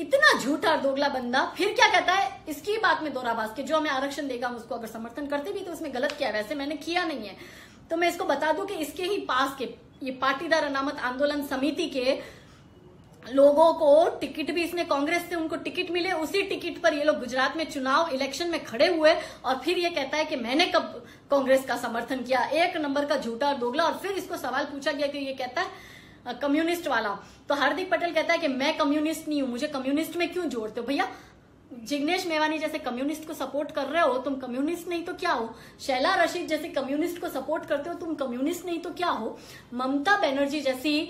इतना झूठा दोगला बंदा फिर क्या कहता है इसकी बात में दोराबाज के जो हमें आरक्षण देगा हम उसको अगर समर्थन करते भी तो उसमें गलत क्या है, वैसे मैंने किया नहीं है। तो मैं इसको बता दूं कि इसके ही पास के ये पाटीदार अनामत आंदोलन समिति के लोगों को टिकट भी इसने कांग्रेस से उनको टिकट मिले, उसी टिकट पर ये लोग गुजरात में चुनाव इलेक्शन में खड़े हुए और फिर ये कहता है कि मैंने कब कांग्रेस का समर्थन किया। एक नंबर का झूठा और दोगला। और फिर इसको सवाल पूछा गया कि ये कहता है कम्युनिस्ट वाला, तो हार्दिक पटेल कहता है कि मैं कम्युनिस्ट नहीं हूं, मुझे कम्युनिस्ट में क्यों जोड़ते हो। भैया जिग्नेश मेवानी जैसे कम्युनिस्ट को सपोर्ट कर रहे हो, तुम कम्युनिस्ट नहीं तो क्या हो। शैला रशीद जैसे कम्युनिस्ट को सपोर्ट करते हो, तुम कम्युनिस्ट नहीं तो क्या हो। ममता बनर्जी जैसी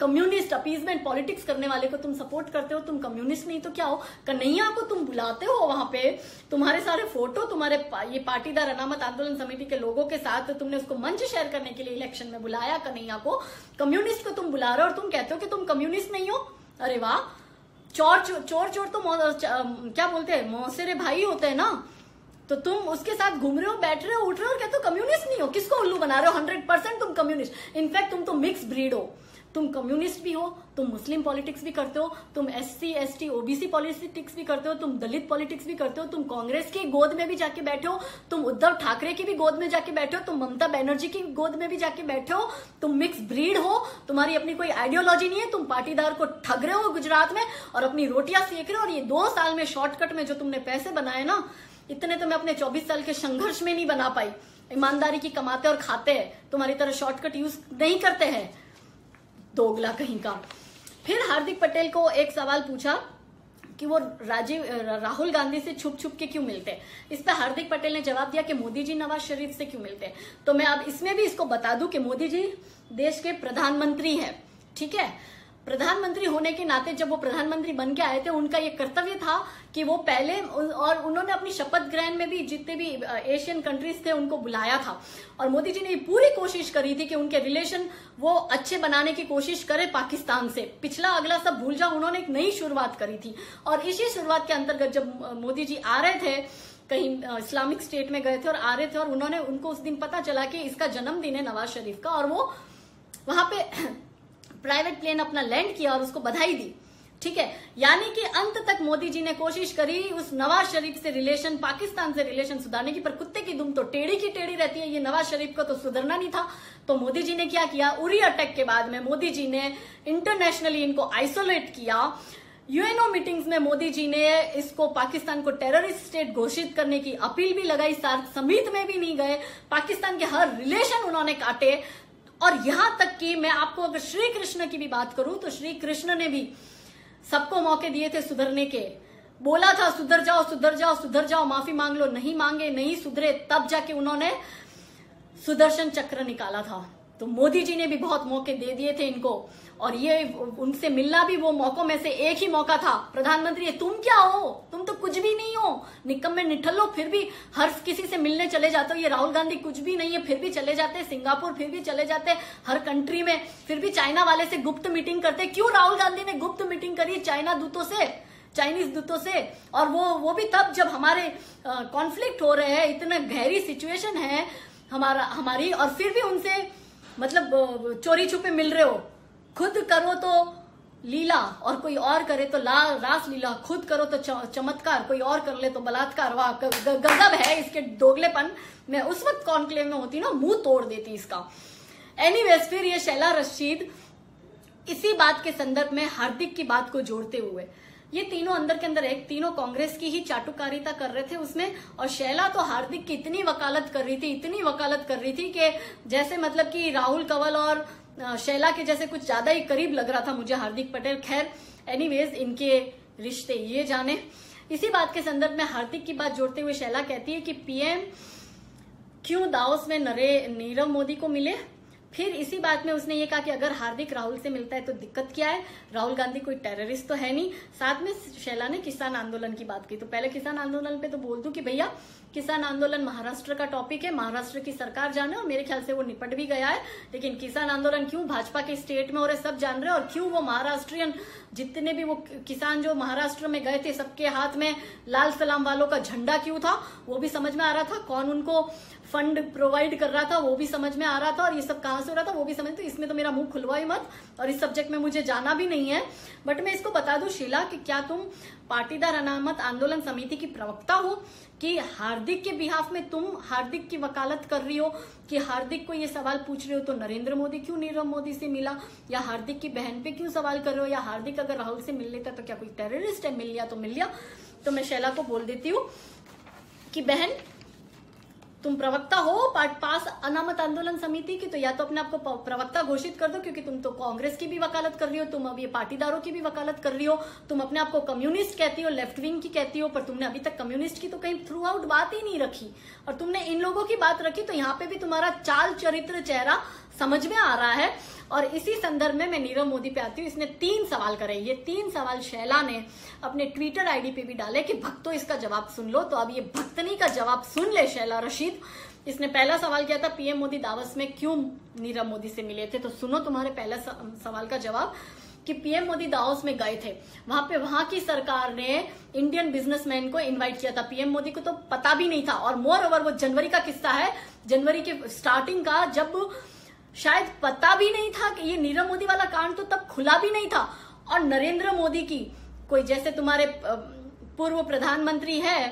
कम्युनिस्ट अपीजमेंट पॉलिटिक्स करने वाले को तुम सपोर्ट करते हो, तुम कम्युनिस्ट नहीं तो क्या हो। कन्हैया को तुम बुलाते हो वहां पे, तुम्हारे सारे फोटो तुम्हारे ये पाटीदार अनामत आंदोलन समिति के लोगों के साथ, तुमने उसको मंच शेयर करने के लिए इलेक्शन में बुलाया कन्हैया को। कम्युनिस्ट को तुम बुला रहे हो और तुम कहते हो कि तुम कम्युनिस्ट नहीं हो। अरे वाह, चोर चोर चोर चोर तो क्या बोलते हैं, मौसेरे भाई होते हैं ना। तो तुम उसके साथ घूम रहे हो, बैठ रहे हो, उठ रहे हो और कहते हो कम्युनिस्ट नहीं हो। किसको उल्लू बना रहे हो? हंड्रेड परसेंट तुम कम्युनिस्ट, इनफैक्ट तुम तो मिक्स ब्रीड हो। तुम कम्युनिस्ट भी हो, तुम मुस्लिम पॉलिटिक्स भी करते हो, तुम एससी एसटी ओबीसी पॉलिटिक्स भी करते हो, तुम दलित पॉलिटिक्स भी करते हो, तुम कांग्रेस की गोद में भी जाके बैठे हो, तुम उद्धव ठाकरे की भी गोद में जाके बैठे हो, तुम ममता बनर्जी की गोद में भी जाके बैठे हो। तुम मिक्स ब्रीड हो, तुम्हारी अपनी कोई आइडियोलॉजी नहीं है। तुम पाटीदार को ठग रहे हो गुजरात में और अपनी रोटियां सेक रहे हो। और ये दो साल में शॉर्टकट में जो तुमने पैसे बनाए ना, इतने तो मैं अपने चौबीस साल के संघर्ष में नहीं बना पाई। ईमानदारी की कमाते और खाते हैं, तुम्हारी तरह शॉर्टकट यूज नहीं करते हैं। दोगला कहीं का। फिर हार्दिक पटेल को एक सवाल पूछा कि वो राजीव राहुल गांधी से छुप छुप के क्यों मिलते। इस पर हार्दिक पटेल ने जवाब दिया कि मोदी जी नवाज शरीफ से क्यों मिलते। तो मैं अब इसमें भी इसको बता दूं कि मोदी जी देश के प्रधानमंत्री हैं, ठीक है। प्रधानमंत्री होने के नाते जब वो प्रधानमंत्री बन के आए थे, उनका ये कर्तव्य था कि वो पहले, और उन्होंने अपनी शपथ ग्रहण में भी जितने भी एशियन कंट्रीज थे उनको बुलाया था, और मोदी जी ने पूरी कोशिश करी थी कि उनके रिलेशन वो अच्छे बनाने की कोशिश करे पाकिस्तान से। पिछला अगला सब भूल जाओ, उन्होंने एक नई शुरुआत करी थी। और इसी शुरुआत के अंतर्गत जब मोदी जी आ रहे थे, कहीं इस्लामिक स्टेट में गए थे और आ रहे थे, और उन्होंने उनको उस दिन पता चला कि इसका जन्मदिन है नवाज शरीफ का, और वो वहां पे प्राइवेट प्लेन अपना लैंड किया और उसको बधाई दी, ठीक है। यानी कि अंत तक मोदी जी ने कोशिश करी उस नवाज शरीफ से रिलेशन, पाकिस्तान से रिलेशन सुधारने की, पर कुत्ते की दुम तो टेढ़ी की टेढ़ी रहती है। ये नवाज शरीफ को तो सुधरना नहीं था। तो मोदी जी ने क्या किया, उरी अटैक के बाद में मोदी जी ने इंटरनेशनली इनको आइसोलेट किया। यूएनओ मीटिंग्स में मोदी जी ने इसको, पाकिस्तान को टेररिस्ट स्टेट घोषित करने की अपील भी लगाई। सार्क समिट में भी नहीं गए, पाकिस्तान के हर रिलेशन उन्होंने काटे। और यहां तक कि मैं आपको अगर श्री कृष्ण की भी बात करूं तो श्री कृष्ण ने भी सबको मौके दिए थे सुधरने के। बोला था सुधर जाओ सुधर जाओ सुधर जाओ, माफी मांग लो, नहीं मांगे, नहीं सुधरे, तब जाके उन्होंने सुदर्शन चक्र निकाला था। तो मोदी जी ने भी बहुत मौके दे दिए थे इनको, और ये उनसे मिलना भी वो मौकों में से एक ही मौका था। प्रधानमंत्री, तुम क्या हो, तुम तो कुछ भी नहीं हो, निकम्मे निठल्लो, फिर भी हर किसी से मिलने चले जाते हो। ये राहुल गांधी कुछ भी नहीं है, फिर भी चले जाते सिंगापुर, फिर भी चले जाते हर कंट्री में, फिर भी चाइना वाले से गुप्त मीटिंग करते। क्यों राहुल गांधी ने गुप्त मीटिंग करी चाइना दूतों से, चाइनीज दूतों से? और वो वो भी तब जब हमारे कॉन्फ्लिक्ट हो रहे हैं, इतना गहरी सिचुएशन है हमारा हमारी, और फिर भी उनसे मतलब चोरी छुपे मिल रहे हो। खुद करो तो लीला और कोई और करे तो ला रास लीला, खुद करो तो चमत्कार, कोई और कर ले तो बलात्कार। वाह गजब है इसके दोगलेपन। मैं उस वक्त कॉन्क्लेव में होती ना, मुंह तोड़ देती इसका। एनीवेज, फिर ये शैला रशीद इसी बात के संदर्भ में हार्दिक की बात को जोड़ते हुए, ये तीनों अंदर के अंदर एक, तीनों कांग्रेस की ही चाटुकारिता कर रहे थे उसमें, और शैला तो हार्दिक की इतनी वकालत कर रही थी, इतनी वकालत कर रही थी कि जैसे मतलब कि राहुल कंवल और शैला के जैसे कुछ ज्यादा ही करीब लग रहा था मुझे हार्दिक पटेल। खैर एनीवेज, इनके रिश्ते ये जाने। इसी बात के संदर्भ में हार्दिक की बात जोड़ते हुए शैला कहती है कि पीएम क्यों दावोस में नीरव मोदी को मिले। फिर इसी बात में उसने ये कहा कि अगर हार्दिक राहुल से मिलता है तो दिक्कत क्या है, राहुल गांधी कोई टेररिस्ट तो है नहीं। साथ में शैला ने किसान आंदोलन की बात की, तो पहले किसान आंदोलन पे तो बोल दूं कि भैया किसान आंदोलन महाराष्ट्र का टॉपिक है, महाराष्ट्र की सरकार जाने, और मेरे ख्याल से वो निपट भी गया है। लेकिन किसान आंदोलन क्यों भाजपा के स्टेट में हो रहे सब जान रहे, और क्यों वो महाराष्ट्रियन जितने भी वो किसान जो महाराष्ट्र में गए थे सबके हाथ में लाल सलाम वालों का झंडा क्यों था वो भी समझ में आ रहा था, कौन उनको फंड प्रोवाइड कर रहा था वो भी समझ में आ रहा था, और ये सब कहां से हो रहा था वो भी समझ। तो इसमें तो मेरा मुंह खुलवा ही मत, और इस सब्जेक्ट में मुझे जाना भी नहीं है। बट मैं इसको बता दूं शीला कि क्या तुम पाटीदार अनामत आंदोलन समिति की प्रवक्ता हो कि हार्दिक के बिहाफ में तुम हार्दिक की वकालत कर रही हो, कि हार्दिक को ये सवाल पूछ रहे हो तो नरेंद्र मोदी क्यों नीरव मोदी से मिला, या हार्दिक की बहन पे क्यों सवाल कर रहे हो, या हार्दिक अगर राहुल से मिल लेता तो क्या कोई टेररिस्ट है, मिल लिया तो मिल लिया। तो मैं शैला को बोल देती हूँ कि बहन तुम प्रवक्ता हो पार्ट पास अनामत आंदोलन समिति की, तो या तो अपने आप को प्रवक्ता घोषित कर दो, क्योंकि तुम तो कांग्रेस की भी वकालत कर रही हो, तुम अब ये पाटीदारों की भी वकालत कर रही हो, तुम अपने आप को कम्युनिस्ट कहती हो, लेफ्ट विंग की कहती हो, पर तुमने अभी तक कम्युनिस्ट की तो कहीं थ्रू आउट बात ही नहीं रखी, और तुमने इन लोगों की बात रखी तो यहाँ पे भी तुम्हारा चाल चरित्र चेहरा समझ में आ रहा है। और इसी संदर्भ में मैं नीरव मोदी पे आती हूँ। इसने तीन सवाल करे, ये तीन सवाल शैला ने अपने ट्विटर आईडी पे भी डाले कि भक्तों इसका जवाब सुन लो। तो अब ये भक्तनी का जवाब सुन ले शैला रशीद। इसने पहला सवाल किया था पीएम मोदी दावस में क्यों नीरव मोदी से मिले थे, तो सुनो तुम्हारे पहला सवाल का जवाब कि पीएम मोदी दावोस में गए थे, वहां पे वहां की सरकार ने इंडियन बिजनेसमैन को इनवाइट किया था, पीएम मोदी को तो पता भी नहीं था। और मोर ओवर वो जनवरी का किस्सा है, जनवरी के स्टार्टिंग का, जब शायद पता भी नहीं था कि ये नीरव मोदी वाला कांड तो तब खुला भी नहीं था। और नरेंद्र मोदी की कोई जैसे तुम्हारे पूर्व प्रधानमंत्री है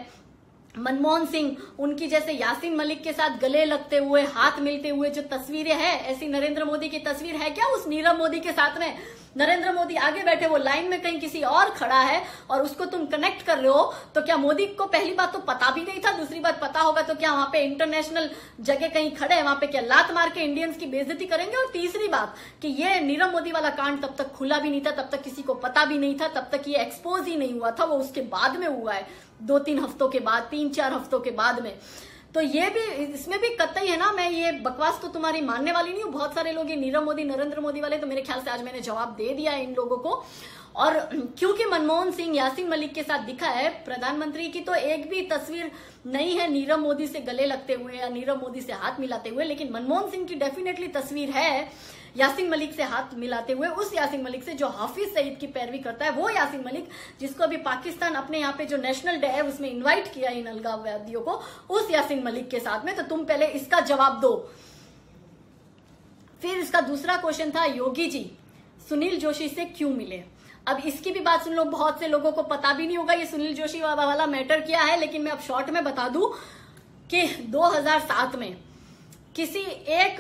मनमोहन सिंह, उनकी जैसे यासीन मलिक के साथ गले लगते हुए हाथ मिलते हुए जो तस्वीरें हैं, ऐसी नरेंद्र मोदी की तस्वीर है क्या उस नीरव मोदी के साथ में। नरेंद्र मोदी आगे बैठे, वो लाइन में कहीं किसी और खड़ा है, और उसको तुम कनेक्ट कर रहे हो। तो क्या मोदी को पहली बात तो पता भी नहीं था, दूसरी बात पता होगा तो क्या वहां पे इंटरनेशनल जगह कहीं खड़े हैं, वहां पे क्या लात मार के इंडियंस की बेइज्जती करेंगे। और तीसरी बात कि ये नीरव मोदी वाला कांड तब तक खुला भी नहीं था, तब तक किसी को पता भी नहीं था, तब तक ये एक्सपोज ही नहीं हुआ था, वो उसके बाद में हुआ है, दो तीन हफ्तों के बाद, तीन चार हफ्तों के बाद में। तो ये भी इसमें भी कतई है ना, मैं ये बकवास तो तुम्हारी मानने वाली नहीं हूँ। बहुत सारे लोग ये नीरव मोदी नरेंद्र मोदी वाले, तो मेरे ख्याल से आज मैंने जवाब दे दिया है इन लोगों को। और क्योंकि मनमोहन सिंह यासीन मलिक के साथ दिखा है प्रधानमंत्री की, तो एक भी तस्वीर नहीं है नीरव मोदी से गले लगते हुए या नीरव मोदी से हाथ मिलाते हुए, लेकिन मनमोहन सिंह की डेफिनेटली तस्वीर है यासीन मलिक से हाथ मिलाते हुए, उस यासीन मलिक से जो हाफिज सईद की पैरवी करता है, वो यासीन मलिक जिसको अभी पाकिस्तान अपने यहाँ पे जो नेशनल डे है उसमें इन्वाइट किया इन अलगाववादियों को, उस यासीन मलिक के साथ में। तो तुम पहले इसका जवाब दो। फिर इसका दूसरा क्वेश्चन था योगी जी सुनील जोशी से क्यों मिले। अब इसकी भी बात सुन लो, बहुत से लोगों को पता भी नहीं होगा ये सुनील जोशी वाला मैटर क्या है, लेकिन मैं अब शॉर्ट में बता दूं कि दो हज़ार सात में किसी एक,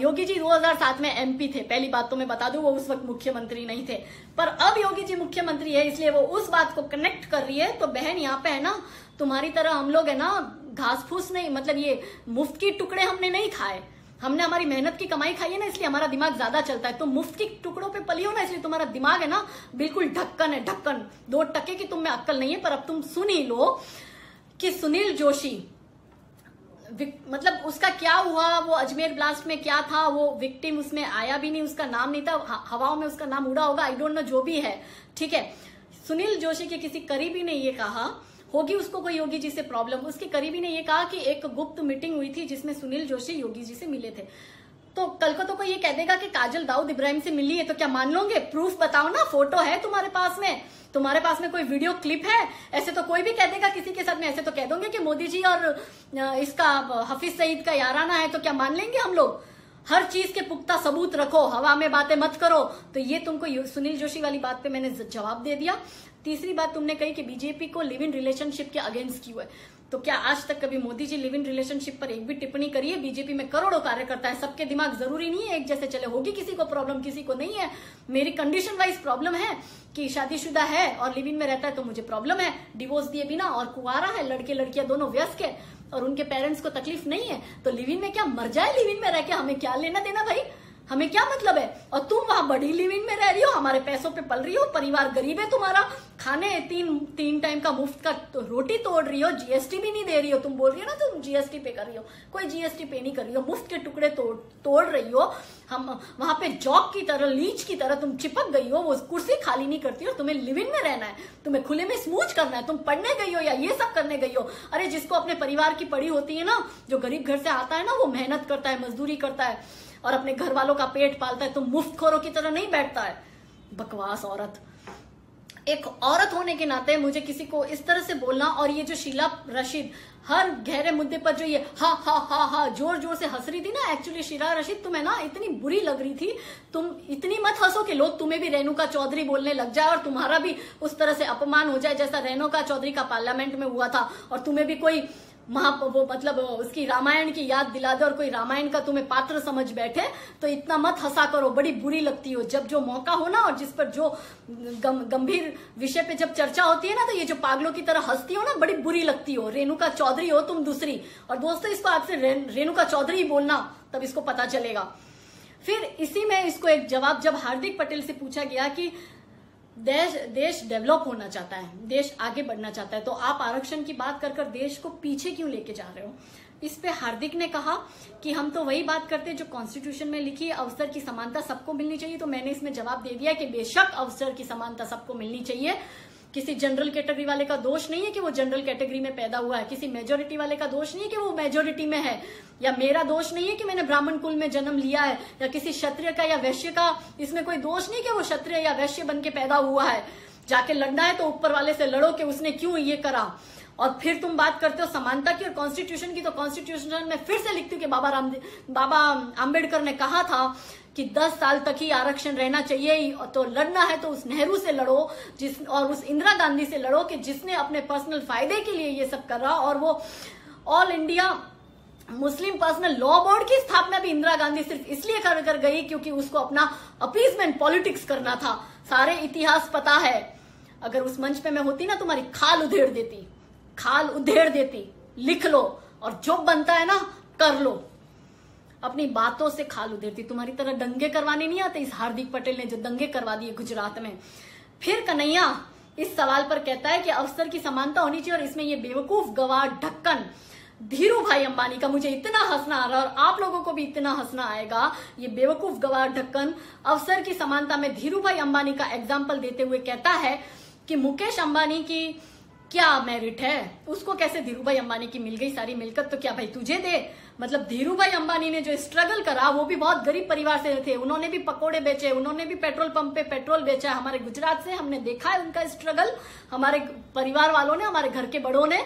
योगी जी दो हज़ार सात में एमपी थे, पहली बात तो मैं बता दूं वो उस वक्त मुख्यमंत्री नहीं थे, पर अब योगी जी मुख्यमंत्री है इसलिए वो उस बात को कनेक्ट कर रही है। तो बहन यहाँ पे है ना, तुम्हारी तरह हम लोग है ना घास फूस नहीं, मतलब ये मुफ्त के टुकड़े हमने नहीं खाए, हमने हमारी मेहनत की कमाई खाई है ना, इसलिए हमारा दिमाग ज्यादा चलता है। तो मुफ्त के टुकड़ों पे पली हो ना, इसलिए तुम्हारा दिमाग है ना बिल्कुल ढक्कन है, ढक्कन, दो टके की तुम में अक्ल नहीं है। पर अब तुम सुन ही लो कि सुनील जोशी मतलब उसका क्या हुआ, वो अजमेर ब्लास्ट में क्या था, वो विक्टिम उसमें आया भी नहीं, उसका नाम नहीं था, हवाओं में उसका नाम उड़ा होगा, आई डोंट नो, जो भी है ठीक है। सुनील जोशी के किसी करीबी ने ये कहा होगी उसको कोई योगी जी से प्रॉब्लम, उसके करीबी ने ये कहा कि एक गुप्त मीटिंग हुई थी जिसमें सुनील जोशी योगी जी से मिले थे। तो कल को तो कोई ये कह देगा कि काजल दाऊद इब्राहिम से मिली है, तो क्या मान लोगे, प्रूफ बताओ ना, फोटो है तुम्हारे पास में, तुम्हारे पास में कोई वीडियो क्लिप है, ऐसे तो कोई भी कह देगा किसी के साथ में, ऐसे तो कह दोगे कि मोदी जी और इसका हफीज सईद का याराना है, तो क्या मान लेंगे हम लोग। हर चीज के पुख्ता सबूत रखो, हवा में बातें मत करो। तो ये तुमको सुनील जोशी वाली बात पे मैंने जवाब दे दिया। तीसरी बात तुमने कही कि बीजेपी को लिव इन रिलेशनशिप के अगेंस्ट क्यों है, तो क्या आज तक कभी Modi ji live in relationship पर एक भी टिप्पणी करी है? बीजेपी में करोड़ों कार्यकर्ता है, सबके दिमाग जरूरी नहीं है एक जैसे चले, होगी किसी को प्रॉब्लम किसी को नहीं है। मेरी कंडीशन वाइज प्रॉब्लम है कि शादीशुदा है और लिव इन में रहता है तो मुझे प्रॉब्लम है, डिवोर्स दिए बिना, और कुंवारा है, लड़के लड़कियां दोनों व्यस्क है और उनके पेरेंट्स को तकलीफ नहीं है, तो लिव इन में क्या मर जाए? लिव इन में रह के हमें क्या लेना देना भाई, हमें क्या मतलब है? और तुम वहां बड़ी लिव इन में रह रही हो, हमारे पैसों पे पल रही हो, परिवार गरीब है तुम्हारा, खाने तीन तीन टाइम का मुफ्त का तो रोटी तोड़ रही हो, जीएसटी भी नहीं दे रही हो। तुम बोल रही हो ना तुम जीएसटी पे कर रही हो, कोई जीएसटी पे नहीं कर रही हो, मुफ्त के टुकड़े तोड़ तोड़ रही हो। हम वहां पे जॉब की तरह लीच की तरह तुम चिपक गई हो, वो कुर्सी खाली नहीं करती हो। तुम्हें लिव इन में रहना है, तुम्हें खुले में स्मूच करना है, तुम पढ़ने गई हो या ये सब करने गई हो? अरे जिसको अपने परिवार की पड़ी होती है ना, जो गरीब घर से आता है ना, वो मेहनत करता है, मजदूरी करता है और अपने घर वालों का पेट पालता है, तो मुफ्त खोरों की तरह नहीं बैठता है। बकवास औरत, एक औरत होने के नाते मुझे किसी को इस तरह से बोलना, और ये जो शीला रशीद हर गहरे मुद्दे पर जो ये हा हा हा हा जोर जोर से हंस रही थी ना, एक्चुअली शीला रशीद तुम्हें ना इतनी बुरी लग रही थी, तुम इतनी मत हंसो कि लोग तुम्हें भी रेणुका चौधरी बोलने लग जाए और तुम्हारा भी उस तरह से अपमान हो जाए जैसा रेणुका चौधरी का पार्लियामेंट में हुआ था, और तुम्हें भी कोई महा वो मतलब उसकी रामायण की याद दिला दे और कोई रामायण का तुम्हें पात्र समझ बैठे। तो इतना मत हंसा करो, बड़ी बुरी लगती हो। जब जो मौका हो ना और जिस पर जो गं, गंभीर विषय पे जब चर्चा होती है ना, तो ये जो पागलों की तरह हंसती हो ना, बड़ी बुरी लगती हो। रेणुका चौधरी हो तुम दूसरी, और दोस्तों इसको आपसे रे, रेणुका चौधरी ही बोलना, तब इसको पता चलेगा। फिर इसी में इसको एक जवाब, जब हार्दिक पटेल से पूछा गया कि देश देश डेवलप होना चाहता है, देश आगे बढ़ना चाहता है, तो आप आरक्षण की बात कर कर देश को पीछे क्यों लेके जा रहे हो? इस पे हार्दिक ने कहा कि हम तो वही बात करते हैं जो कॉन्स्टिट्यूशन में लिखी है, अवसर की समानता सबको मिलनी चाहिए। तो मैंने इसमें जवाब दे दिया कि बेशक अवसर की समानता सबको मिलनी चाहिए। किसी जनरल कैटेगरी वाले का दोष नहीं है कि वो जनरल कैटेगरी में पैदा हुआ है, किसी मेजोरिटी वाले का दोष नहीं है कि वो मेजोरिटी में है, या मेरा दोष नहीं है कि मैंने ब्राह्मण कुल में जन्म लिया है, या किसी क्षत्रिय का या वैश्य का इसमें कोई दोष नहीं कि वो क्षत्रिय या वैश्य बन के पैदा हुआ है। जाके लड़ना है तो ऊपर वाले से लड़ो कि उसने क्यों ये करा। और फिर तुम बात करते हो समानता की और कॉन्स्टिट्यूशन की, तो कॉन्स्टिट्यूशन में फिर से लिखती हूँ कि बाबा राम बाबा आम्बेडकर ने कहा था कि दस साल तक ही आरक्षण रहना चाहिए। तो लड़ना है तो उस नेहरू से लड़ो जिस और उस इंदिरा गांधी से लड़ो कि जिसने अपने पर्सनल फायदे के लिए ये सब करा। और वो All India Muslim personal law board की स्थापना भी इंदिरा गांधी सिर्फ इसलिए कर कर गई क्योंकि उसको अपना अपीजमेंट पॉलिटिक्स करना था। सारे इतिहास पता है, अगर उस मंच पे मैं होती ना तुम्हारी खाल उधेड़ देती, खाल उधेड़ देती। लिख लो और जो बनता है ना कर लो, अपनी बातों से खाल उधेड़ती। तुम्हारी तरह दंगे करवाने नहीं आते। इस हार्दिक पटेल ने जो दंगे करवा दिए गुजरात में। फिर कन्हैया इस सवाल पर कहता है कि अवसर की समानता होनी चाहिए, और इसमें ये बेवकूफ गवार ढक्कन धीरूभाई अंबानी का मुझे इतना हंसना आ रहा है और आप लोगों को भी इतना हंसना आएगा। ये बेवकूफ गवार ढक्कन अवसर की समानता में धीरूभाई अंबानी का एग्जाम्पल देते हुए कहता है कि मुकेश अंबानी की क्या मेरिट है, उसको कैसे धीरूभाई अंबानी की मिल गई सारी मिलकत, तो क्या भाई तुझे दे? मतलब धीरूभाई अंबानी ने जो स्ट्रगल करा, वो भी बहुत गरीब परिवार से थे, उन्होंने भी पकोड़े बेचे, उन्होंने भी पेट्रोल पंप पे पेट्रोल बेचा। हमारे गुजरात से हमने देखा है उनका स्ट्रगल, हमारे परिवार वालों ने, हमारे घर के बड़ों ने।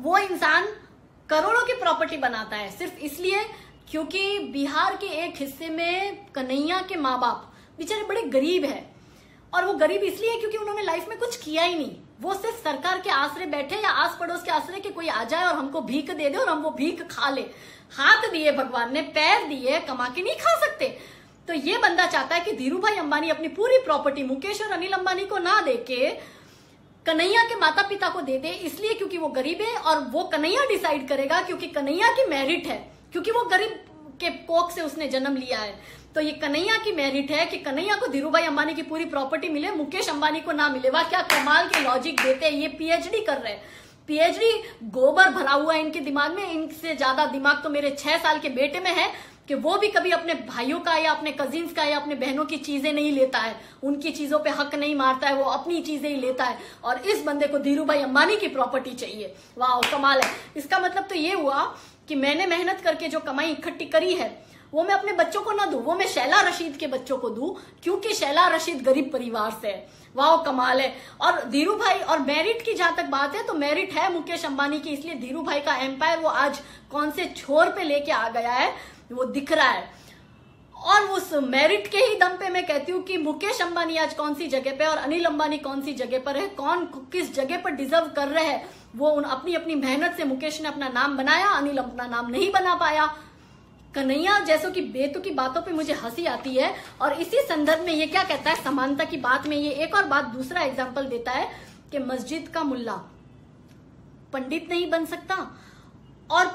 वो इंसान करोड़ों की प्रॉपर्टी बनाता है सिर्फ इसलिए क्योंकि बिहार के एक हिस्से में कन्हैया के माँ बाप बेचारे बड़े गरीब है, और वो गरीब इसलिए क्योंकि उन्होंने लाइफ में कुछ किया ही नहीं। वो सिर्फ सरकार के आसरे बैठे या आस पड़ोस के आसरे के कोई आ जाए और हमको भीख दे दे और हम वो भीख खा ले। हाथ दिए भगवान ने, पैर दिए, कमा के नहीं खा सकते। तो ये बंदा चाहता है कि धीरूभाई अंबानी अपनी पूरी प्रॉपर्टी मुकेश और अनिल अंबानी को ना दे के कन्हैया के माता पिता को दे दे, इसलिए क्योंकि वो गरीब है और वो कन्हैया डिसाइड करेगा क्योंकि कन्हैया की मेरिट है, क्योंकि वो गरीब के कोख से उसने जन्म लिया है। तो ये कन्हैया की मेरिट है कि कन्हैया को धीरूभाई अंबानी की पूरी प्रॉपर्टी मिले, मुकेश अंबानी को ना मिले। वाह क्या कमाल के लॉजिक देते हैं, ये पीएचडी कर रहे हैं, पीएचडी गोबर भरा हुआ है इनके दिमाग में। इनसे ज्यादा दिमाग तो मेरे छह साल के बेटे में है कि वो भी कभी अपने भाइयों का या अपने कजिन्स का या अपने बहनों की चीजें नहीं लेता है, उनकी चीजों पे हक नहीं मारता है, वो अपनी चीजें ही लेता है। और इस बंदे को धीरूभाई अंबानी की प्रॉपर्टी चाहिए। वाह कमाल है। इसका मतलब तो ये हुआ कि मैंने मेहनत करके जो कमाई इकट्ठी करी है वो मैं अपने बच्चों को ना दूं, वो मैं शैला रशीद के बच्चों को दूं, क्योंकि शैला रशीद गरीब परिवार से है। वाह कमाल है। और धीरू भाई और मेरिट की जहां तक बात है तो मेरिट है मुकेश अंबानी की, इसलिए धीरू भाई का एम्पायर वो आज कौन से छोर पे लेके आ गया है वो दिख रहा है। और उस मेरिट के ही दम पे मैं कहती हूँ कि मुकेश अंबानी आज कौन सी जगह पे और अनिल अंबानी कौन सी जगह पर है, कौन किस जगह पर डिजर्व कर रहे हैं, वो उन अपनी अपनी मेहनत से मुकेश ने अपना नाम बनाया, अनिल अपना नाम नहीं बना पाया। कन्हैया जैसो कि बेतुकी बातों पे मुझे हंसी आती है। और इसी संदर्भ में ये क्या कहता है समानता की बात में, ये एक और बात दूसरा एग्जाम्पल देता है कि मस्जिद का मुल्ला पंडित नहीं बन सकता और